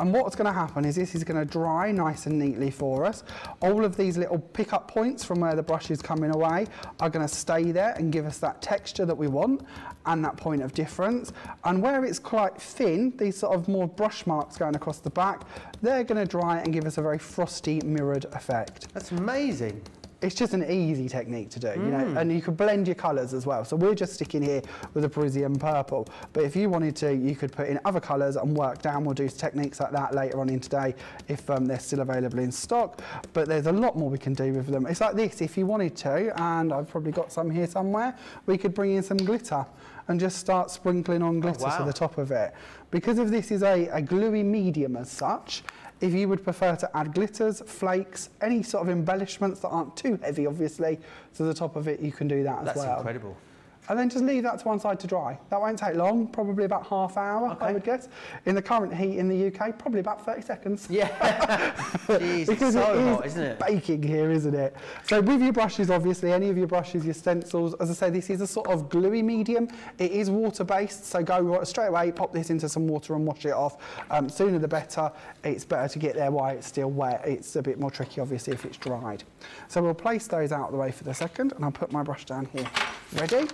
And what's going to happen is this is going to dry nice and neatly for us. All of these little pick-up points from where the brush is coming away are going to stay there and give us that texture that we want and that point of difference. And where it's quite thin, these sort of more brush marks going across the back, they're going to dry and give us a very frosty mirrored effect. That's amazing. It's just an easy technique to do, you know, and you could blend your colours as well. So we're just sticking here with a Parisian purple, but if you wanted to, you could put in other colours and work down. We'll do techniques like that later on in today if they're still available in stock, but there's a lot more we can do with them. It's like this, if you wanted to, and I've probably got some here somewhere, we could bring in some glitter and just start sprinkling on glitter to the top of it. Because if this is a gluey medium as such, if you would prefer to add glitters, flakes, any sort of embellishments that aren't too heavy, obviously, to the top of it, you can do that as well. That's incredible. And then just leave that to one side to dry. That won't take long, probably about half hour, I would guess. In the current heat in the UK, probably about 30 seconds. Yeah. Jeez, because it's so hot, isn't it? Baking here, isn't it? So with your brushes, obviously, any of your brushes, your stencils, as I say, this is a sort of gluey medium. It is water-based, so go straight away, pop this into some water and wash it off. Sooner the better. It's better to get there while it's still wet. It's a bit more tricky, obviously, if it's dried. So we'll place those out of the way for the second, and I'll put my brush down here. Ready?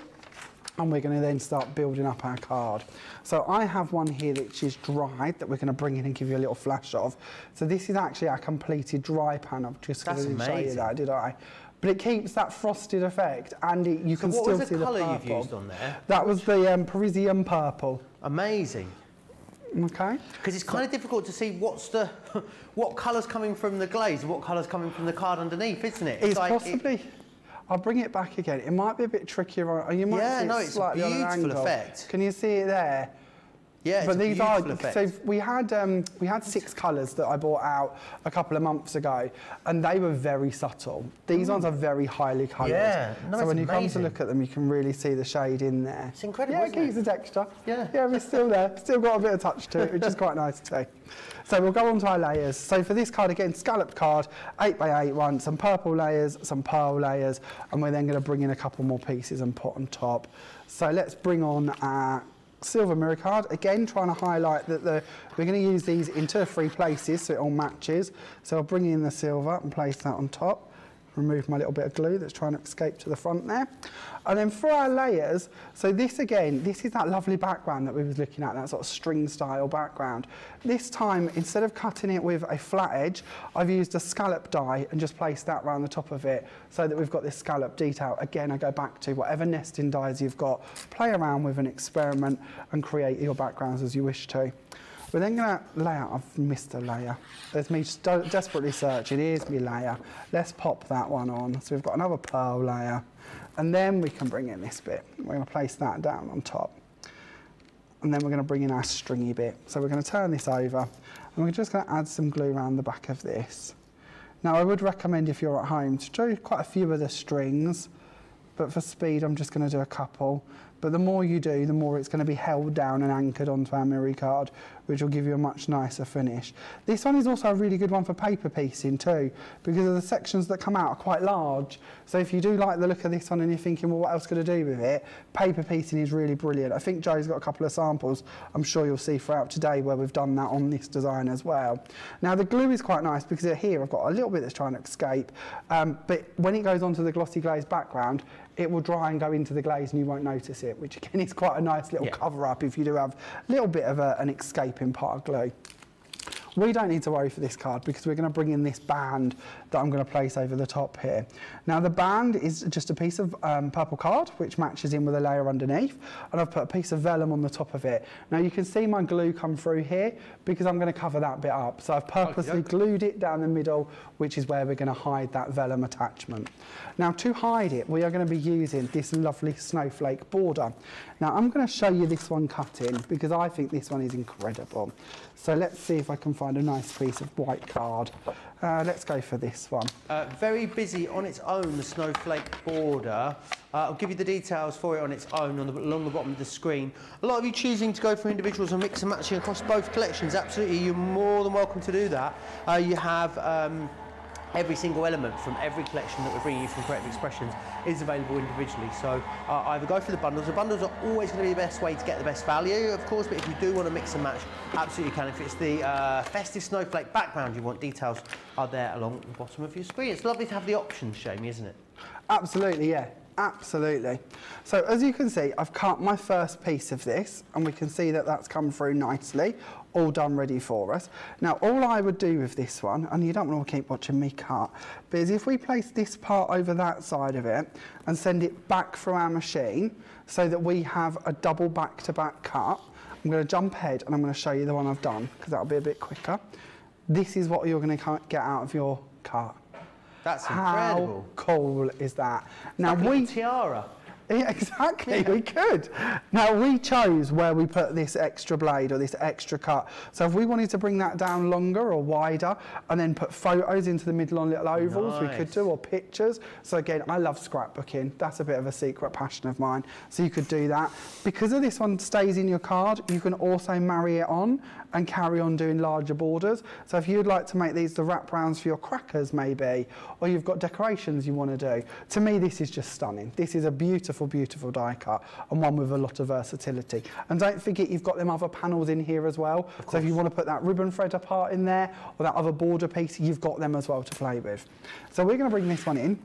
And we're going to then start building up our card. So I have one here that is dried that we're going to bring in and give you a little flash of. So this is actually our completed dry panel. Just didn't show you that, did I? But it keeps that frosted effect, and it, you can still see the purple. What was the colour you've used on there? That was the Parisian purple. Amazing. Okay. Because it's kind of difficult to see what's the what colour's coming from the glaze, what colour's coming from the card underneath, isn't it? It's like possibly. I'll bring it back again. It might be a bit trickier. You might see it slightly on an angle. Yeah, no, it's a beautiful effect. Can you see it there? Yeah, it's a beautiful effect. So we had 6 colours that I bought out a couple of months ago, and they were very subtle. These ones are very highly coloured. Yeah, no, so when you come to look at them, you can really see the shade in there. It's incredible. Yeah, it keeps the texture. Yeah, yeah, it's still there. Still got a bit of touch to it, which is quite nice too. So we'll go on to our layers. So for this card, again, scalloped card, 8x8 one, some purple layers, some pearl layers, and we're then going to bring in a couple more pieces and put on top. So let's bring on our silver mirror card. Again, trying to highlight that we're going to use these in 2 or 3 places so it all matches. So I'll bring in the silver and place that on top. Remove my little bit of glue that's trying to escape to the front there. And then for our layers, so this again, this is that lovely background that we was looking at, that sort of string style background. This time, instead of cutting it with a flat edge, I've used a scallop die and just placed that around the top of it so that we've got this scallop detail. Again, I go back to whatever nesting dies you've got, play around with and experiment and create your backgrounds as you wish to. We're then going to lay out, I've missed a layer. There's me just desperately searching, here's my layer. Let's pop that one on. So we've got another pearl layer. And then we can bring in this bit. We're going to place that down on top. And then we're going to bring in our stringy bit. So we're going to turn this over and we're just going to add some glue around the back of this. Now I would recommend if you're at home to do quite a few of the strings, but for speed I'm just going to do a couple. But the more you do, the more it's going to be held down and anchored onto our mirror card, which will give you a much nicer finish. This one is also a really good one for paper piecing too, because of the sections that come out are quite large. So if you do like the look of this one and you're thinking, well, what else could I do with it? Paper piecing is really brilliant. I think Joe's got a couple of samples I'm sure you'll see throughout today where we've done that on this design as well. Now the glue is quite nice because here I've got a little bit that's trying to escape, but when it goes onto the glossy glaze background, it will dry and go into the glaze and you won't notice it, which again is quite a nice little cover up if you do have a little bit of an escaping part of glue. We don't need to worry for this card because we're going to bring in this band that I'm going to place over the top here. Now the band is just a piece of purple card which matches in with a layer underneath, and I've put a piece of vellum on the top of it. Now you can see my glue come through here because I'm going to cover that bit up. So I've purposely glued it down the middle, which is where we're going to hide that vellum attachment. Now to hide it, we are going to be using this lovely snowflake border. Now I'm going to show you this one cut in because I think this one is incredible. So let's see if I can find a nice piece of white card. Let's go for this one. Very busy on its own, the snowflake border. I'll give you the details for it on its own along the bottom of the screen. A lot of you choosing to go for individuals and mix and matching across both collections. Absolutely, you're more than welcome to do that. You have every single element from every collection that we're bringing you from Creative Expressions is available individually. So either go for the bundles. The bundles are always going to be the best way to get the best value, of course, but if you do want to mix and match, absolutely can. If it's the festive snowflake background you want, details are there along the bottom of your screen. It's lovely to have the options, Jamie, isn't it? Absolutely, yeah. Absolutely. So as you can see, I've cut my first piece of this and we can see that that's come through nicely, all done ready for us. Now all I would do with this one, and you don't want to keep watching me cut, but is if we place this part over that side of it and send it back through our machine so that we have a double back-to-back cut, I'm going to jump ahead and I'm going to show you the one I've done because that'll be a bit quicker. This is what you're going to get out of your cut. That's incredible. How cool is that? Now like we tiara. Yeah, exactly, yeah. We could. Now we chose where we put this extra blade or this extra cut. So if we wanted to bring that down longer or wider and then put photos into the middle on little ovals, nice. We could do, or pictures. So again, I love scrapbooking. That's a bit of a secret passion of mine. So you could do that. Because of this one stays in your card, you can also marry it on and carry on doing larger borders. So if you'd like to make these the wraparounds for your crackers maybe, or you've got decorations you want to do. To me, this is just stunning. This is a beautiful die cut and one with a lot of versatility. And don't forget you've got them other panels in here as well, so if you want to put that ribbon thread apart in there or that other border piece, you've got them as well to play with. So we're going to bring this one in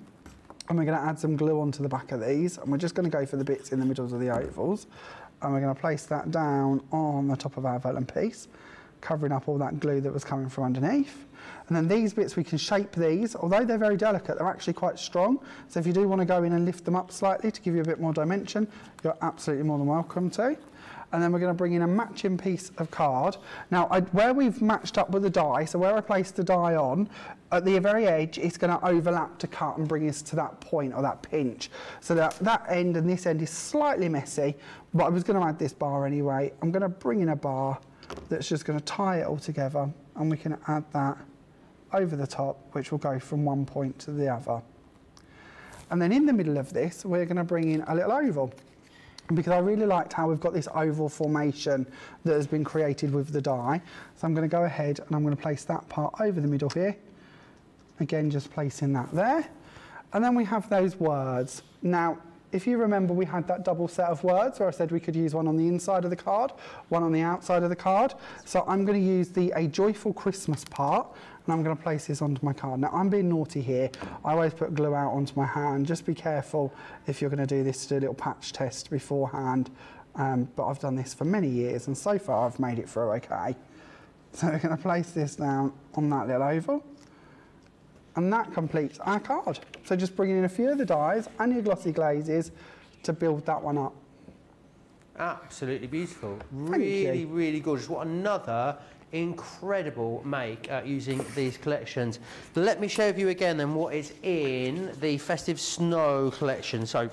and we're going to add some glue onto the back of these, and we're just going to go for the bits in the middles of the ovals, and we're going to place that down on the top of our vellum piece, covering up all that glue that was coming from underneath. And then these bits, we can shape these. Although they're very delicate, they're actually quite strong. So if you do want to go in and lift them up slightly to give you a bit more dimension, you're absolutely more than welcome to. And then we're going to bring in a matching piece of card. Now, where we've matched up with the die, so where I placed the die on, at the very edge, it's going to overlap to cut and bring us to that point or that pinch. So that end and this end is slightly messy, but I was going to add this bar anyway. I'm going to bring in a bar that's just going to tie it all together, and we can add that over the top, which will go from one point to the other. And then in the middle of this, we're going to bring in a little oval, because I really liked how we've got this oval formation that has been created with the die. So I'm going to go ahead and I'm going to place that part over the middle here. Again, just placing that there. And then we have those words. Now, if you remember, we had that double set of words where I said we could use one on the inside of the card, one on the outside of the card. So I'm going to use the A Joyful Christmas part, and I'm going to place this onto my card. Now, I'm being naughty here. I always put glue out onto my hand. Just be careful if you're going to do this, to do a little patch test beforehand. But I've done this for many years, and so far I've made it through okay. So we're going to place this down on that little oval. And that completes our card. So just bringing in a few of the dies and your glossy glazes to build that one up. Absolutely beautiful. Really, really gorgeous. What another incredible make using these collections. Let me show you again then what is in the festive snow collection. So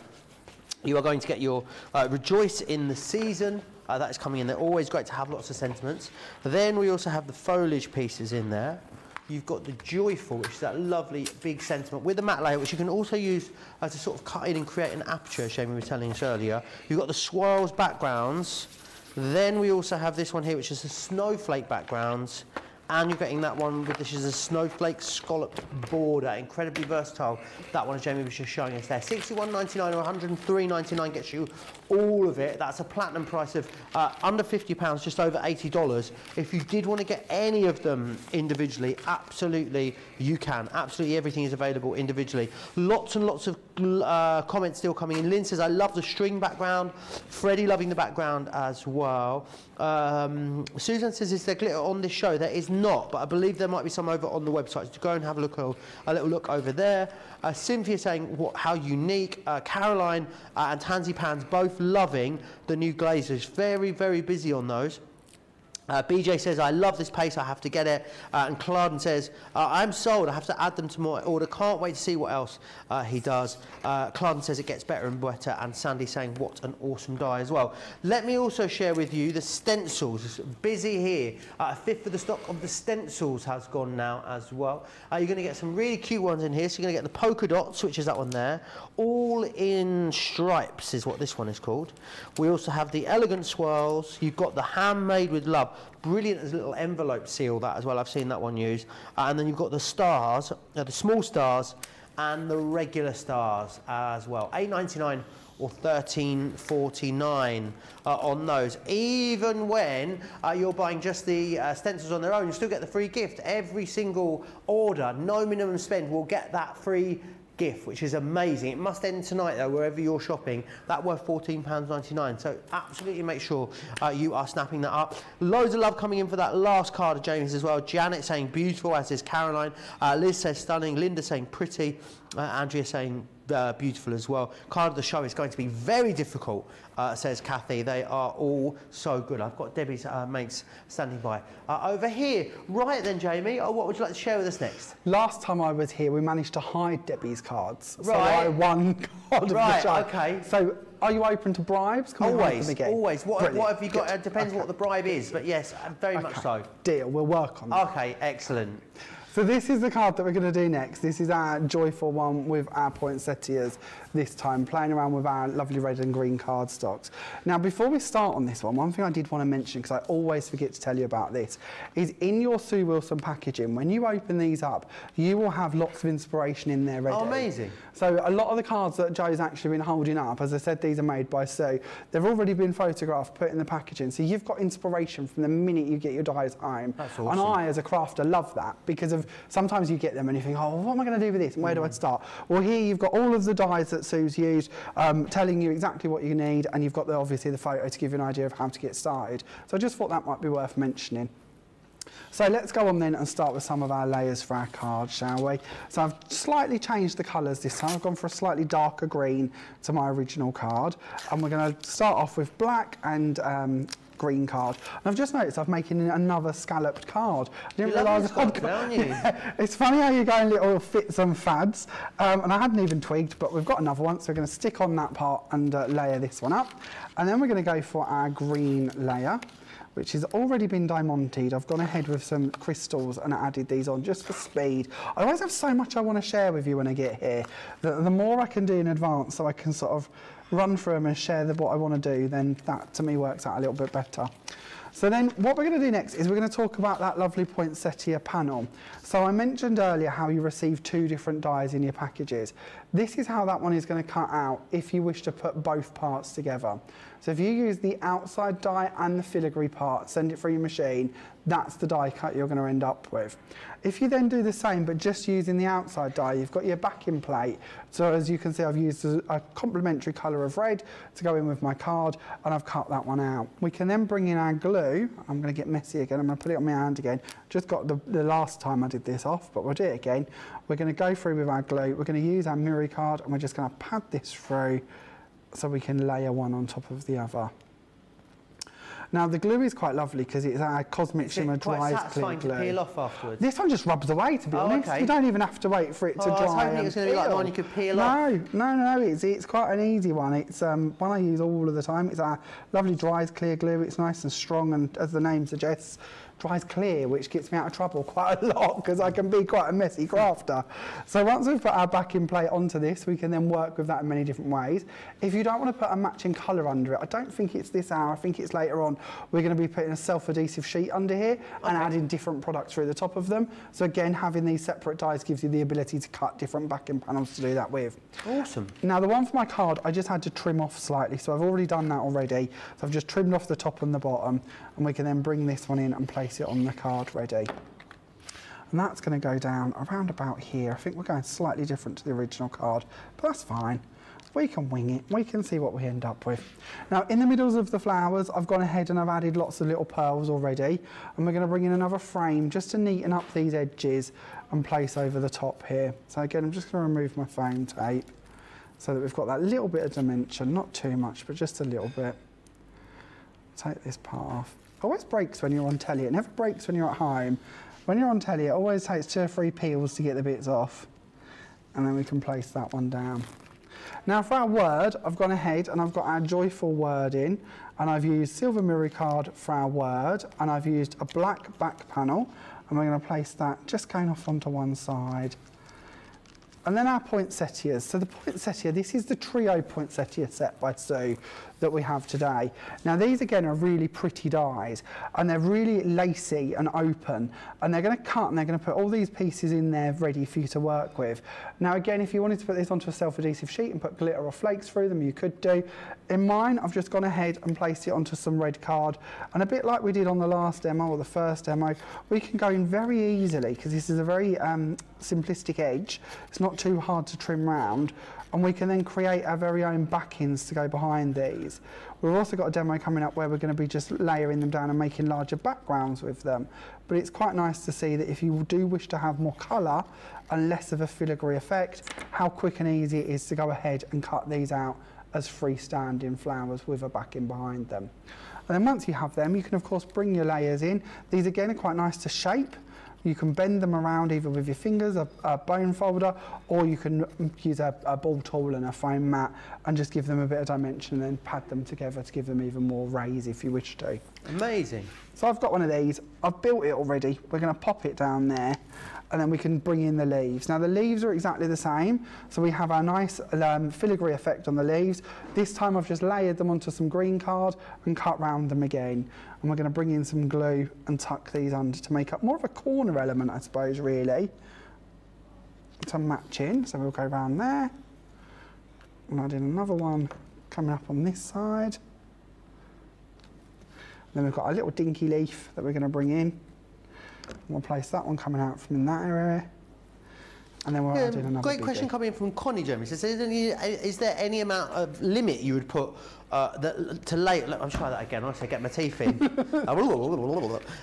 you are going to get your Rejoice in the Season. That is coming in. They're always great to have lots of sentiments. Then we also have the foliage pieces in there. You've got the Joyful, which is that lovely big sentiment with the matte layer, which you can also use to sort of cut in and create an aperture, Jamie was telling us earlier. You've got the swirls backgrounds. Then we also have this one here, which is the snowflake backgrounds. And you're getting that one with this is a snowflake scalloped border. Incredibly versatile. That one Jamie was just showing us there. £61.99 or £103.99 gets you all of it. That's a platinum price of under £50, just over $80. If you did want to get any of them individually, absolutely you can. Absolutely everything is available individually. Lots and lots of comments still coming in. Lynn says, I love the string background. Freddie loving the background as well. Suzanne says, is there glitter on this show? There is not, but I believe there might be some over on the website. So go and have a look, a little look over there. Cynthia saying, what, how unique. Caroline and Tansy Pans both loving the new glazes. Very, very busy on those. BJ says, I love this pace, I have to get it. And Clarden says, I'm sold, I have to add them to my order. Can't wait to see what else he does. Clarden says it gets better and better. And Sandy saying, what an awesome die as well. Let me also share with you the stencils. It's busy here. A fifth of the stock of the stencils has gone now as well. You're going to get some really cute ones in here. So you're going to get the polka dots, which is that one there. All in stripes is what this one is called. We also have the elegant swirls. You've got the handmade with love. Brilliant as a little envelope seal, that as well. I've seen that one used. And then you've got the stars, the small stars and the regular stars as well. $8.99 or $13.49 on those. Even when you're buying just the stencils on their own, you still get the free gift. Every single order, no minimum spend, will get that free gift, which is amazing. It must end tonight though, wherever you're shopping. That worth £14.99, so absolutely make sure you are snapping that up. Loads of love coming in for that last card of James as well. Janet saying beautiful, as is Caroline. Liz says stunning. Linda saying pretty. Andrea saying beautiful as well. Card of the show is going to be very difficult, says Kathy. They are all so good. I've got Debbie's mates standing by over here. Right then, Jamie, what would you like to share with us next? Last time I was here, we managed to hide Debbie's cards. Right. So I won card of the show. Okay. So are you open to bribes? Can always, we again? Always. What have you got? It depends what the bribe is, but yes, very much so. Deal. We'll work on that. Okay, excellent. So this is the card that we're going to do next. This is our joyful one with our poinsettias this time, playing around with our lovely red and green card stocks. Now, before we start on this one thing I did want to mention, because I always forget to tell you about this, is in your Sue Wilson packaging, when you open these up, you will have lots of inspiration in there ready. Oh, amazing. So a lot of the cards that Joe's actually been holding up, as I said, these are made by Sue. They've already been photographed, put in the packaging. So you've got inspiration from the minute you get your dies home. That's awesome. And I, as a crafter, love that, because of sometimes you get them and you think, oh, what am I going to do with this? And where do I start? Well, here you've got all of the dies that Sue's used, telling you exactly what you need, and you've got the, obviously the photo to give you an idea of how to get started. So I just thought that might be worth mentioning. So let's go on then and start with some of our layers for our cards, shall we? So I've slightly changed the colours this time. I've gone for a slightly darker green to my original card, and we're going to start off with black and green card. And I've just noticed I'm making another scalloped card. I didn't realise yeah, it's funny how you go in little fits and fads, and I hadn't even twigged, but we've got another one, so we're going to stick on that part and layer this one up, and then we're going to go for our green layer, which has already been diamanted. I've gone ahead with some crystals and I added these on just for speed. I always have so much I want to share with you when I get here. The more I can do in advance, so I can sort of run through them and share what I want to do, then that to me works out a little bit better. So then what we're going to do next is we're going to talk about that lovely poinsettia panel. So I mentioned earlier how you receive two different dies in your packages. This is how that one is going to cut out if you wish to put both parts together. So if you use the outside die and the filigree part, send it through your machine, that's the die cut you're going to end up with. If you then do the same, but just using the outside die, you've got your backing plate. So as you can see, I've used a complementary colour of red to go in with my card, and I've cut that one out. We can then bring in our glue. I'm going to get messy again. I'm going to put it on my hand again. Just got the last time I did this off, but we'll do it again. We're going to go through with our glue. We're going to use our mirror card, and we're just going to pad this through so we can layer one on top of the other. Now the glue is quite lovely because it's our Cosmic Shimmer Dry Clear Glue. To peel off afterwards. This one just rubs away, to be honest. Okay. You don't even have to wait for it to dry. I was hoping it was going to be like the one you could peel off. No, it's quite an easy one. It's one I use all of the time. It's our lovely Dry Clear Glue. It's nice and strong, and as the name suggests, dries clear, which gets me out of trouble quite a lot because I can be quite a messy crafter. So once we've put our backing plate onto this, we can then work with that in many different ways. If you don't want to put a matching colour under it, I don't think it's this hour, I think it's later on, we're going to be putting a self-adhesive sheet under here and adding different products through the top of them. So again, having these separate dies gives you the ability to cut different backing panels to do that with. Awesome. Now the one for my card, I just had to trim off slightly, so I've already done that already. So I've just trimmed off the top and the bottom, and we can then bring this one in and place it on the card ready. and that's going to go down around about here. I think we're going slightly different to the original card, but that's fine. We can wing it, we can see what we end up with. Now in the middles of the flowers, I've gone ahead and I've added lots of little pearls already, and we're going to bring in another frame just to neaten up these edges and place over the top here. So again, I'm just going to remove my foam tape so that we've got that little bit of dimension, not too much, but just a little bit. Take this part off. It always breaks when you're on telly, it never breaks when you're at home. When you're on telly, it always takes 2 or 3 peels to get the bits off, and then we can place that one down. Now for our word, I've gone ahead and I've got our joyful word in, and I've used silver mirror card for our word, and I've used a black back panel, and we're going to place that just going off onto one side. And then our poinsettias. So the poinsettia, this is the trio poinsettia set by Sue that we have today. Now these again are really pretty dies, and they're really lacy and open, and they're going to cut and they're going to put all these pieces in there ready for you to work with. Now again, if you wanted to put this onto a self-adhesive sheet and put glitter or flakes through them, you could do. In mine, I've just gone ahead and placed it onto some red card, and a bit like we did on the last demo or the first demo, we can go in very easily because this is a very simplistic edge. It's not too hard to trim round, and we can then create our very own backings to go behind these. We've also got a demo coming up where we're going to be just layering them down and making larger backgrounds with them. But it's quite nice to see that if you do wish to have more colour and less of a filigree effect, how quick and easy it is to go ahead and cut these out as freestanding flowers with a backing behind them. And then once you have them, you can of course bring your layers in. These again are quite nice to shape. You can bend them around either with your fingers, a bone folder, or you can use a ball tool and a foam mat and just give them a bit of dimension and then pad them together to give them even more rays if you wish to. Amazing. So I've got one of these. I've built it already. We're going to pop it down there, and then we can bring in the leaves. Now the leaves are exactly the same, so we have our nice filigree effect on the leaves. This time I've just layered them onto some green card and cut round them again. And we're going to bring in some glue and tuck these under to make up more of a corner element, I suppose, really, to match in. So we'll go round there, and add in another one coming up on this side. And then we've got a little dinky leaf that we're going to bring in. We'll place that one coming out from in that area, and then we'll add in another. Great question coming in from Connie, Jeremy. Says, is there any amount of limit you would put to lay? Look, I'll try that again. I say get my teeth in.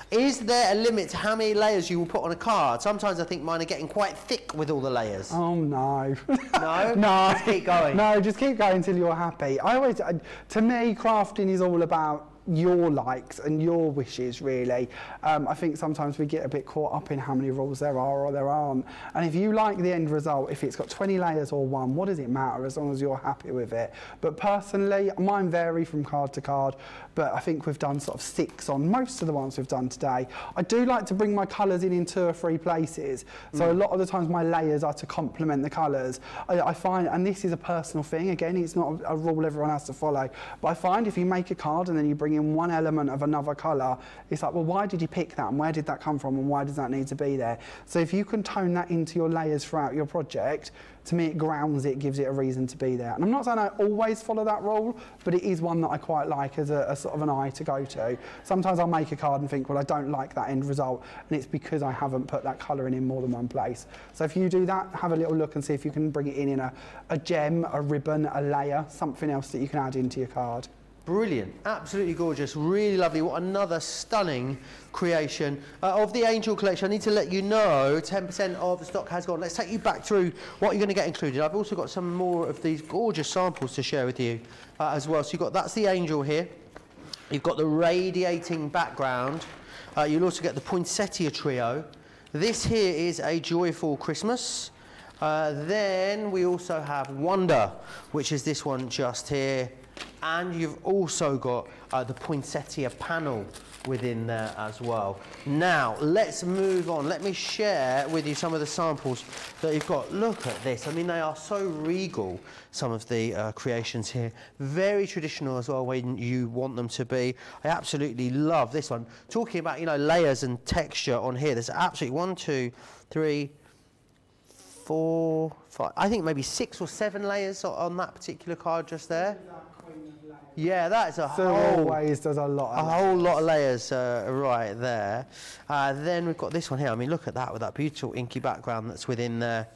Is there a limit to how many layers you will put on a card? Sometimes I think mine are getting quite thick with all the layers. Oh no. No? No. Just keep going. No, just keep going until you're happy. I always, to me, crafting is all about your likes and your wishes, really. I think sometimes we get a bit caught up in how many rules there are or there aren't, and if you like the end result, if it's got 20 layers or one, what does it matter as long as you're happy with it? But personally, mine vary from card to card, but I think we've done sort of 6 on most of the ones we've done today. I do like to bring my colours in 2 or 3 places, so a lot of the times my layers are to complement the colours. I find, and this is a personal thing, again, it's not a rule everyone has to follow, but I find if you make a card and then you bring in one element of another colour, it's like, well, why did you pick that, and where did that come from, and why does that need to be there? So if you can tone that into your layers throughout your project, to me it grounds it, gives it a reason to be there. And I'm not saying I always follow that rule, but it is one that I quite like as a sort of an eye to go to. Sometimes I'll make a card and think, well, I don't like that end result, and it's because I haven't put that colouring in more than one place. So if you do that, have a little look and see if you can bring it in a gem, a ribbon, a layer, something else that you can add into your card. Brilliant, absolutely gorgeous, really lovely. What another stunning creation of the Angel collection. I need to let you know 10% of the stock has gone. Let's take you back through what you're going to get included. I've also got some more of these gorgeous samples to share with you as well. So you've got, that's the Angel here. You've got the radiating background. You'll also get the poinsettia trio. This here is a joyful Christmas. Then we also have Wonder, which is this one just here. And you've also got the poinsettia panel within there as well. Now, let's move on. Let me share with you some of the samples that you've got. Look at this. I mean, they are so regal, some of the creations here. Very traditional as well when you want them to be. I absolutely love this one. Talking about, you know, layers and texture on here. There's absolutely 1, 2, 3, 4, 5, I think maybe 6 or 7 layers on that particular card just there. covering of layers. Yeah, that's a whole lot of layers right there. Then we've got this one here. I mean, look at that with that beautiful inky background that's within there,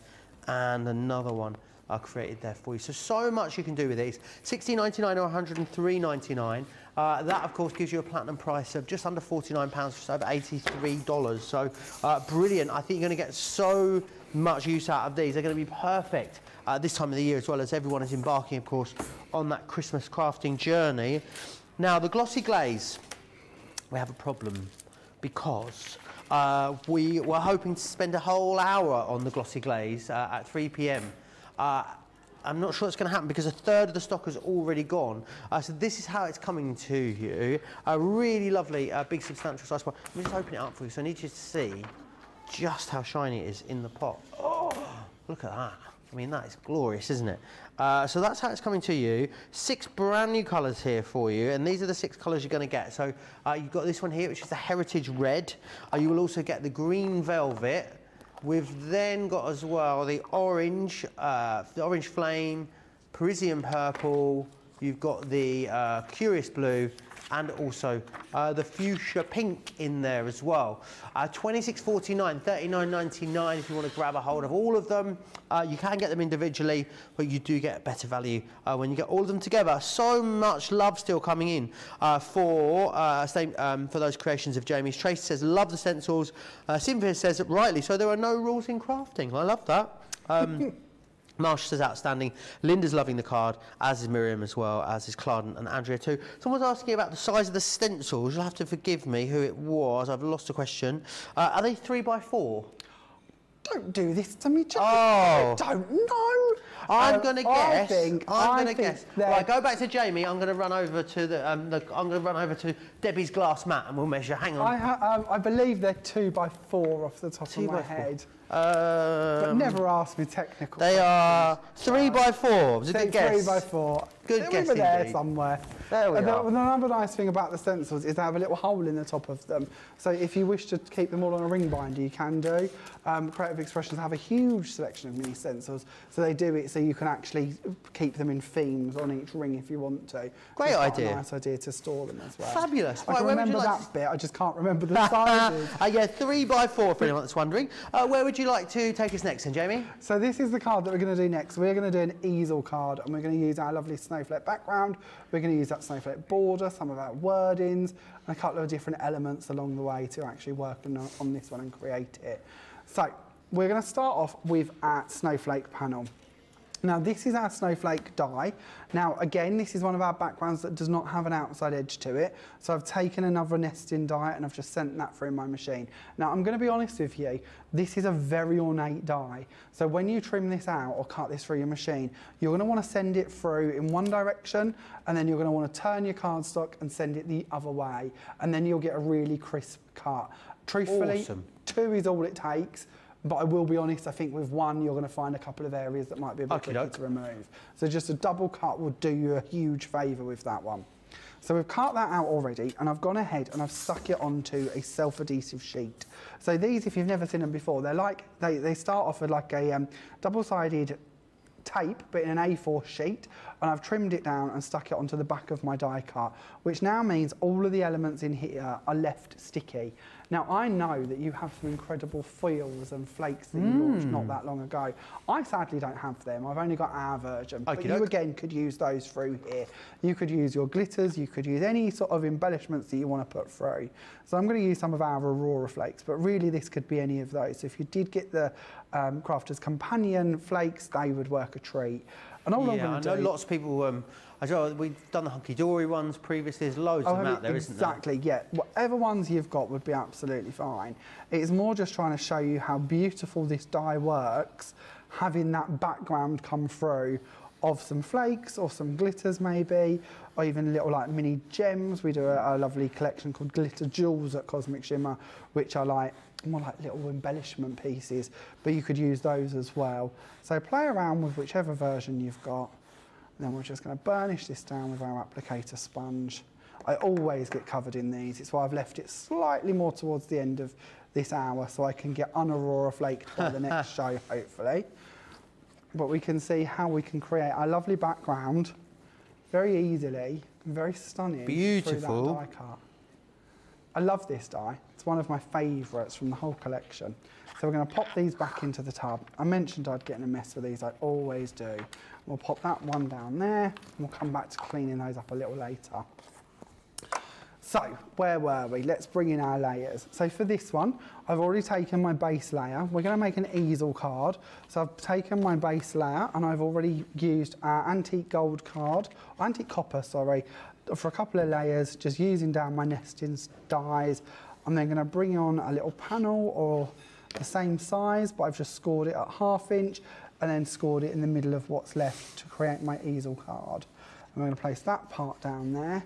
and another one I created there for you. So, so much you can do with these. $60.99 or $103.99. That, of course, gives you a platinum price of just under £49, just over $83. So, brilliant. I think you're going to get so much use out of these. They're going to be perfect this time of the year, as well as everyone is embarking, of course, on that Christmas crafting journey. Now, the glossy glaze, we have a problem because we were hoping to spend a whole hour on the glossy glaze at 3 p.m. I'm not sure it's going to happen because a third of the stock has already gone. So this is how it's coming to you. A really lovely, big, substantial size pot. Let me just open it up for you. So I need you to see just how shiny it is in the pot. Oh, look at that. I mean, that is glorious, isn't it? So that's how it's coming to you. 6 brand new colours here for you, and these are the 6 colours you're going to get. So you've got this one here, which is the Heritage Red. You will also get the Green Velvet. We've then got as well the Orange Flame, Parisian Purple, you've got the Curious Blue, and also the Fuchsia Pink in there as well. $26.49, $39.99 if you want to grab a hold of all of them. You can get them individually, but you do get better value when you get all of them together. So much love still coming in for those creations of Jamie's. Tracy says, love the stencils. Cynthia says, rightly, so there are no rules in crafting. I love that. Marsh says outstanding. Linda's loving the card, as is Miriam as well, as is Clarden and Andrea too. Someone's asking about the size of the stencils. You'll have to forgive me who it was. I've lost the question. Are they 3x4? Don't do this to me, Joe. Oh. I don't know. I'm going to guess. I'm going to guess. Right, go back to Jamie. I'm going to run over to Debbie's glass mat and we'll measure. Hang on. I believe they're 2x4 off the top of my head. But never ask me technical. They are 3x4. Was it a good guess? 3x4. Good guess. They were there somewhere. There we are. Another nice thing about the stencils is they have a little hole in the top of them. So if you wish to keep them all on a ring binder, you can do. Creative Expressions have a huge selection of mini stencils, so they do it so you can actually keep them in themes on each ring if you want to. Great idea. Nice idea to store them as well. Fabulous. I can remember that bit. I just can't remember the sizes. Yeah, 3x4 for anyone that's wondering. Where would you like to take us next then, Jamie? So this is the card that we're going to do next. We're going to do an easel card, and we're going to use our lovely snowflake background. We're going to use that snowflake border, some of our wordings, and a couple of different elements along the way to actually work on this one and create it. So we're going to start off with our snowflake panel. Now this is our snowflake die. Now again, this is one of our backgrounds that does not have an outside edge to it. So I've taken another nesting die and I've just sent that through my machine. Now I'm going to be honest with you, this is a very ornate die. So when you trim this out or cut this through your machine, you're going to want to send it through in one direction, and then you're going to want to turn your cardstock and send it the other way. And then you'll get a really crisp cut. Truthfully, awesome. 2 is all it takes. But I will be honest, I think with 1, you're going to find a couple of areas that might be a bit tricky to remove. So just a double cut will do you a huge favour with that one. So we've cut that out already, and I've gone ahead and I've stuck it onto a self-adhesive sheet. So these, if you've never seen them before, they're like, they start off with like a double-sided tape, but in an A4 sheet, and I've trimmed it down and stuck it onto the back of my die cut, which now means all of the elements in here are left sticky. Now, I know that you have some incredible foils and flakes that you launched not that long ago. I sadly don't have them. I've only got our version. But you, again, could use those through here. You could use your glitters. You could use any sort of embellishments that you want to put through. So I'm going to use some of our Aurora flakes, but really this could be any of those. So if you did get the Crafter's Companion flakes, they would work a treat. And all I'm going to do... I know lots of people... we've done the hunky-dory ones previously. There's loads of them out there, isn't there? Exactly, yeah. Whatever ones you've got would be absolutely fine. It's more just trying to show you how beautiful this die works, having that background come through of some flakes or some glitters maybe, or even little like mini gems. We do a lovely collection called Glitter Jewels at Cosmic Shimmer, which are like more like little embellishment pieces, but you could use those as well. So play around with whichever version you've got. Then we're just going to burnish this down with our applicator sponge. I always get covered in these. It's why I've left it slightly more towards the end of this hour, so I can get un-Aurora flaked by the next show, hopefully. But we can see how we can create our lovely background very easily, very stunning. Beautiful. Through that die cut. I love this die. It's one of my favourites from the whole collection. So we're going to pop these back into the tub. I mentioned I'd get in a mess with these. I always do. We'll pop that one down there, and we'll come back to cleaning those up a little later. So, where were we? Let's bring in our layers. So for this one, I've already taken my base layer. We're going to make an easel card. So I've taken my base layer and I've already used our antique gold card, antique copper, sorry, for a couple of layers, just using down my nesting dies. I'm then going to bring on a little panel or the same size, but I've just scored it at 1/2 inch and then scored it in the middle of what's left to create my easel card. I'm going to place that part down there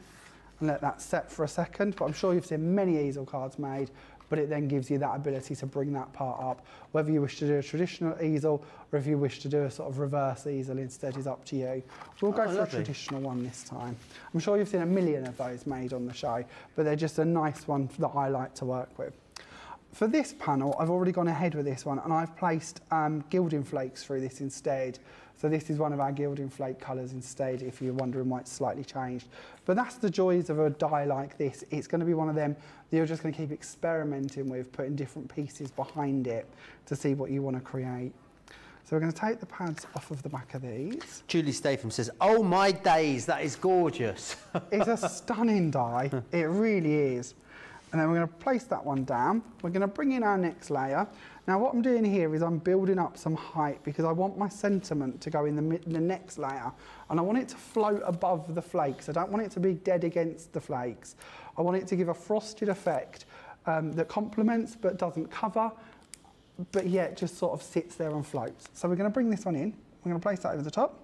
and let that set for a second, but I'm sure you've seen many easel cards made, but it then gives you that ability to bring that part up. Whether you wish to do a traditional easel or if you wish to do a sort of reverse easel instead is up to you. We'll go for a traditional one this time. I'm sure you've seen a million of those made on the show, but they're just a nice one that I like to work with. For this panel, I've already gone ahead with this one and I've placed gilding flakes through this instead. So this is one of our gilding flake colours instead, if you're wondering why it's slightly changed. But that's the joys of a die like this. It's going to be one of them that you're just going to keep experimenting with, putting different pieces behind it to see what you want to create. So we're going to take the pads off of the back of these. Julie Statham says, oh my days, that is gorgeous. It's a stunning die. It really is. And then we're going to place that one down. We're going to bring in our next layer. Now what I'm doing here is I'm building up some height because I want my sentiment to go in the next layer and I want it to float above the flakes. I don't want it to be dead against the flakes. I want it to give a frosted effect that complements but doesn't cover, but yet just sort of sits there and floats. So we're going to bring this one in. We're going to place that over the top.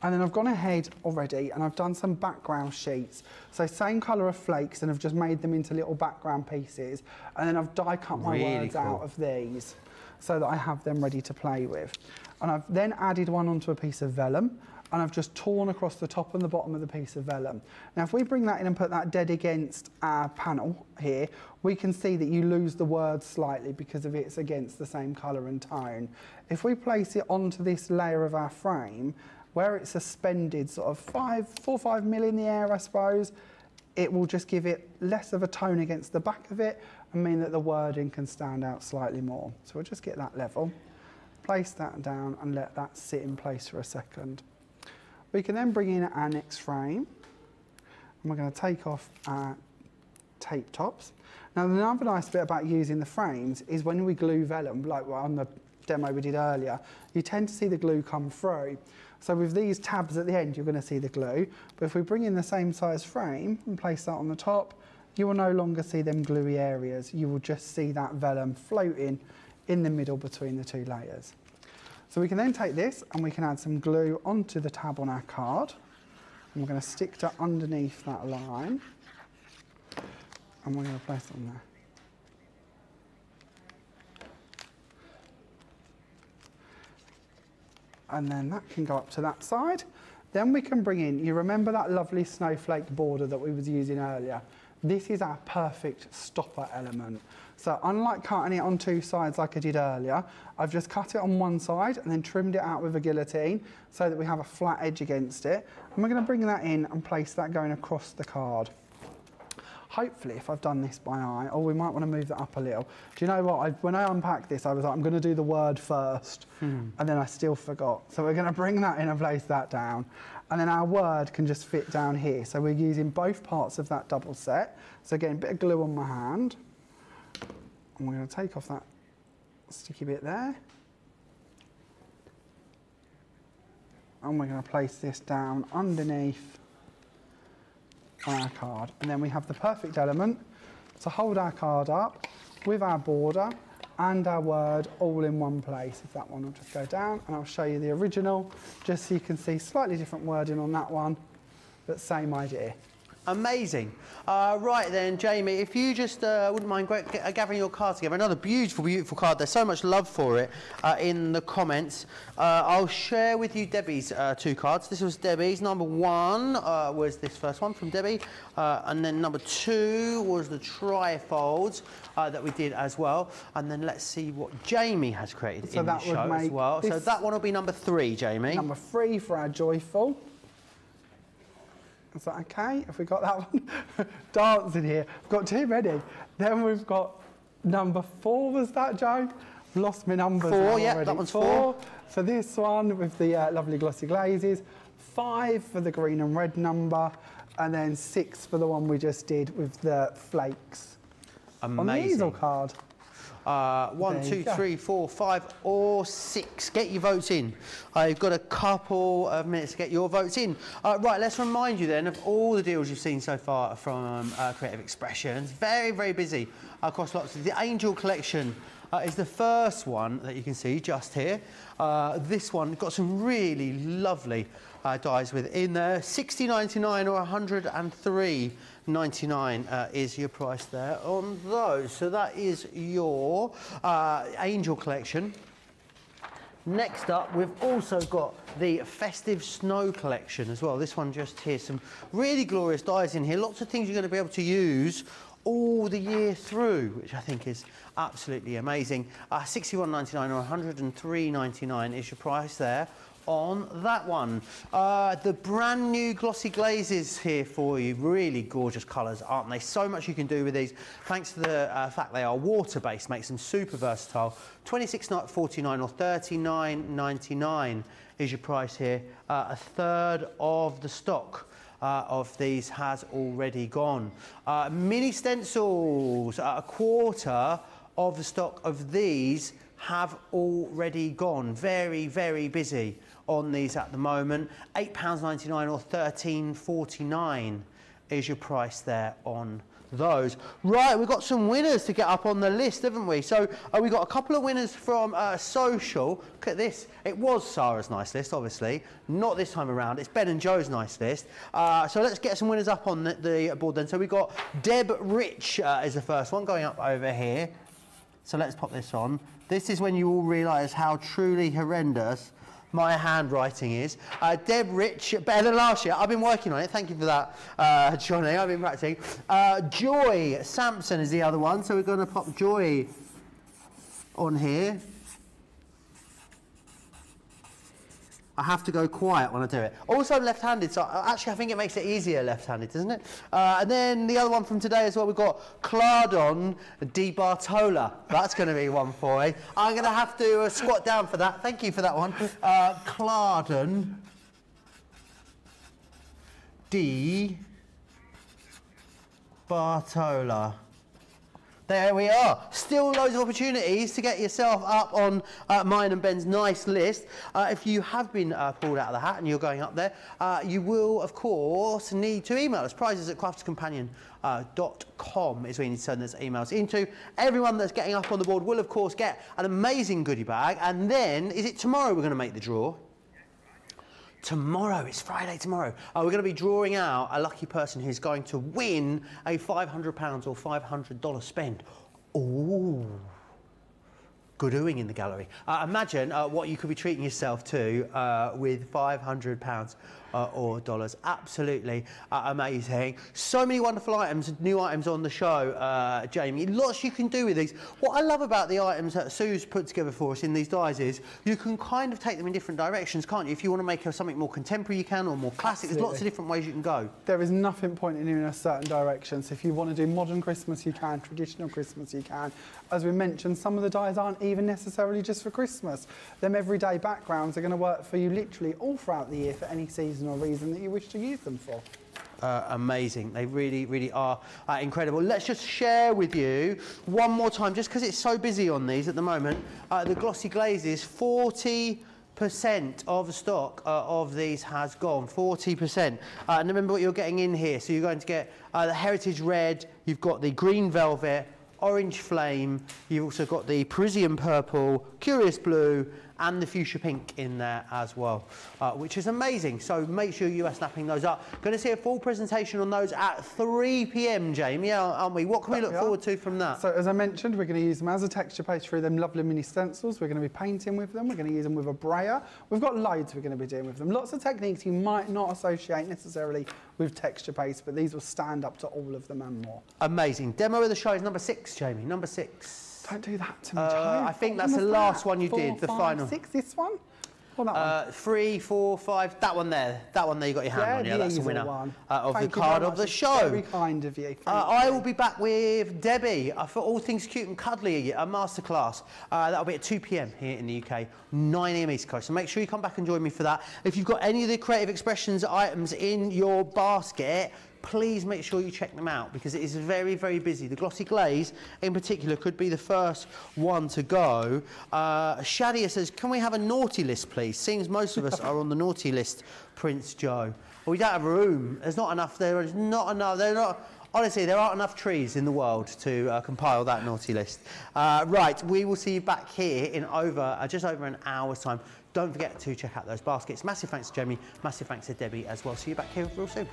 And then I've gone ahead already and I've done some background sheets. So same colour of flakes and I've just made them into little background pieces. And then I've die cut my words out of these so that I have them ready to play with. And I've then added one onto a piece of vellum and I've just torn across the top and the bottom of the piece of vellum. Now if we bring that in and put that dead against our panel here, we can see that you lose the word slightly because of it's against the same colour and tone. If we place it onto this layer of our frame, where it's suspended sort of 4 or 5 mil in the air, I suppose, it will just give it less of a tone against the back of it and mean that the wording can stand out slightly more. So we'll just get that level, place that down and let that sit in place for a second. We can then bring in our next frame and we're going to take off our tape tops. Now another nice bit about using the frames is when we glue vellum, like on the demo we did earlier, you tend to see the glue come through. So with these tabs at the end, you're going to see the glue. But if we bring in the same size frame and place that on the top, you will no longer see them gluey areas. You will just see that vellum floating in the middle between the two layers. So we can then take this and we can add some glue onto the tab on our card. And we're going to stick that underneath that line. And we're going to place it on there. And then that can go up to that side. Then we can bring in, you remember that lovely snowflake border that we was using earlier? This is our perfect stopper element. So unlike cutting it on two sides like I did earlier, I've just cut it on one side and then trimmed it out with a guillotine so that we have a flat edge against it. And we're going to bring that in and place that going across the card. Hopefully, if I've done this by eye, or we might want to move that up a little. Do you know what? When I unpacked this, I was like, I'm going to do the word first, and then I still forgot. So we're going to bring that in and place that down. And then our word can just fit down here. So we're using both parts of that double set. So again, a bit of glue on my hand. And we're going to take off that sticky bit there. And we're going to place this down underneath our card, and then we have the perfect element to hold our card up with our border and our word all in one place. If that one will just go down, and I'll show you the original just so you can see slightly different wording on that one, but same idea. Amazing. Right then, Jamie, if you just wouldn't mind gathering your card together. Another beautiful, beautiful card. There's so much love for it in the comments. I'll share with you Debbie's two cards. This was Debbie's. Number one was this first one from Debbie. And then number two was the trifolds that we did as well. And then let's see what Jamie has created in the show as well. So that one will be number 3, Jamie. Number 3 for our joyful. was like, okay, have we got that one? Dance in here. I've got too many. Then we've got number 4, was that, Joe? I've lost my numbers. 4, yeah, that one's 4. 4 for this one with the lovely glossy glazes. 5 for the green and red number. And then 6 for the one we just did with the flakes. Amazing. On the easel card. 1, 2, 3, 4, 5 or 6. Get your votes in. You've got a couple of minutes to get your votes in. Right, let's remind you then of all the deals you've seen so far from Creative Expressions. Very, very busy across lots of the Angel collection. Is the first one that you can see just here. This one got some really lovely dies within there. $60.99 or $103.99 is your price there on those. So that is your Angel collection. Next up, we've also got the Festive Snow collection as well. This one just here, some really glorious dies in here. Lots of things you're going to be able to use all the year through, which I think is absolutely amazing. $61.99 or $103.99 is your price there on that one. The brand new glossy glazes here for you, really gorgeous colours, aren't they? So much you can do with these, thanks to the fact they are water-based, makes them super versatile. $26.49 or $39.99 is your price here. A third of the stock of these has already gone. Mini stencils, a quarter of the stock of these have already gone. Very, very busy on these at the moment. £8.99 or $13.49 is your price there on those. Right, we've got some winners to get up on the list, haven't we? So we got a couple of winners from social. Look at this. It was Sarah's nice list, obviously. Not this time around. It's Ben and Joe's nice list. So let's get some winners up on the board then. So we've got Deb Rich is the first one going up over here. So let's pop this on. This is when you all realise how truly horrendous my handwriting is. Deb Rich, better than last year. I've been working on it. Thank you for that, Johnny. I've been practicing. Joy Sampson is the other one. So we're going to pop Joy on here. I have to go quiet when I do it. Also left-handed, so actually I think it makes it easier left-handed, doesn't it? And then the other one from today as well, we've got Clardon Di Bartola. That's going to be one for me. I'm going to have to squat down for that. Thank you for that one. Clardon Di Bartola. There we are. Still loads of opportunities to get yourself up on mine and Ben's nice list. If you have been pulled out of the hat and you're going up there, you will, of course, need to email us. prizes@crafterscompanion.com is where you need to send those emails into. Everyone that's getting up on the board will, of course, get an amazing goodie bag. And then, is it tomorrow we're going to make the draw? Tomorrow, it's Friday tomorrow. We're going to be drawing out a lucky person who's going to win a £500 or $500 spend. Ooh, good oohing in the gallery. Imagine what you could be treating yourself to with £500 or dollars. Absolutely amazing. So many wonderful items, new items on the show, Jamie. Lots you can do with these. What I love about the items that Sue's put together for us in these dies is you can kind of take them in different directions, can't you? If you want to make something more contemporary, you can, or more classic. Absolutely. There's lots of different ways you can go. There is nothing pointing in a certain direction. So if you want to do modern Christmas, you can. Traditional Christmas, you can. As we mentioned, some of the dies aren't even necessarily just for Christmas. Them everyday backgrounds are going to work for you literally all throughout the year for any season or reason that you wish to use them for. Amazing. They really, really are incredible. Let's just share with you one more time, just because it's so busy on these at the moment. The glossy glazes, 40% of the stock of these has gone. 40%. And remember what you're getting in here. So you're going to get the heritage red, you've got the green velvet, orange flame, you've also got the Parisian purple, curious blue, and the fuchsia pink in there as well, which is amazing. So make sure you are snapping those up. Going to see a full presentation on those at 3 p.m, Jamie, aren't we? What can we look forward to from that? So as I mentioned, we're going to use them as a texture page through them lovely mini stencils. We're going to be painting with them. We're going to use them with a brayer. We've got loads we're going to be doing with them. Lots of techniques you might not associate necessarily with texture paste, but these will stand up to all of them and more. Amazing. Demo of the show is number 6, Jamie, number 6. Don't do that to me, Joe. I think that's the last one you did, the final. 6, this one? Well, that one. 3, 4, 5. That one there. That one there. You got your hand on. Yeah, that's the winner of the card of the show. Very kind of you. I will be back with Debbie for all things cute and cuddly, a masterclass. That'll be at 2 p.m. here in the UK, 9 a.m. East Coast. So make sure you come back and join me for that. If you've got any of the Creative Expressions items in your basket, please make sure you check them out because it is very, very busy. The glossy glaze, in particular, could be the first one to go. Shadia says, can we have a naughty list, please? Seems most of us are on the naughty list, Prince Joe. Well, we don't have room. There's not enough. There is not enough. They're not... Honestly, there aren't enough trees in the world to compile that naughty list. Right, we will see you back here in just over an hour's time. Don't forget to check out those baskets. Massive thanks to Jamie. Massive thanks to Debbie as well. See you back here real soon.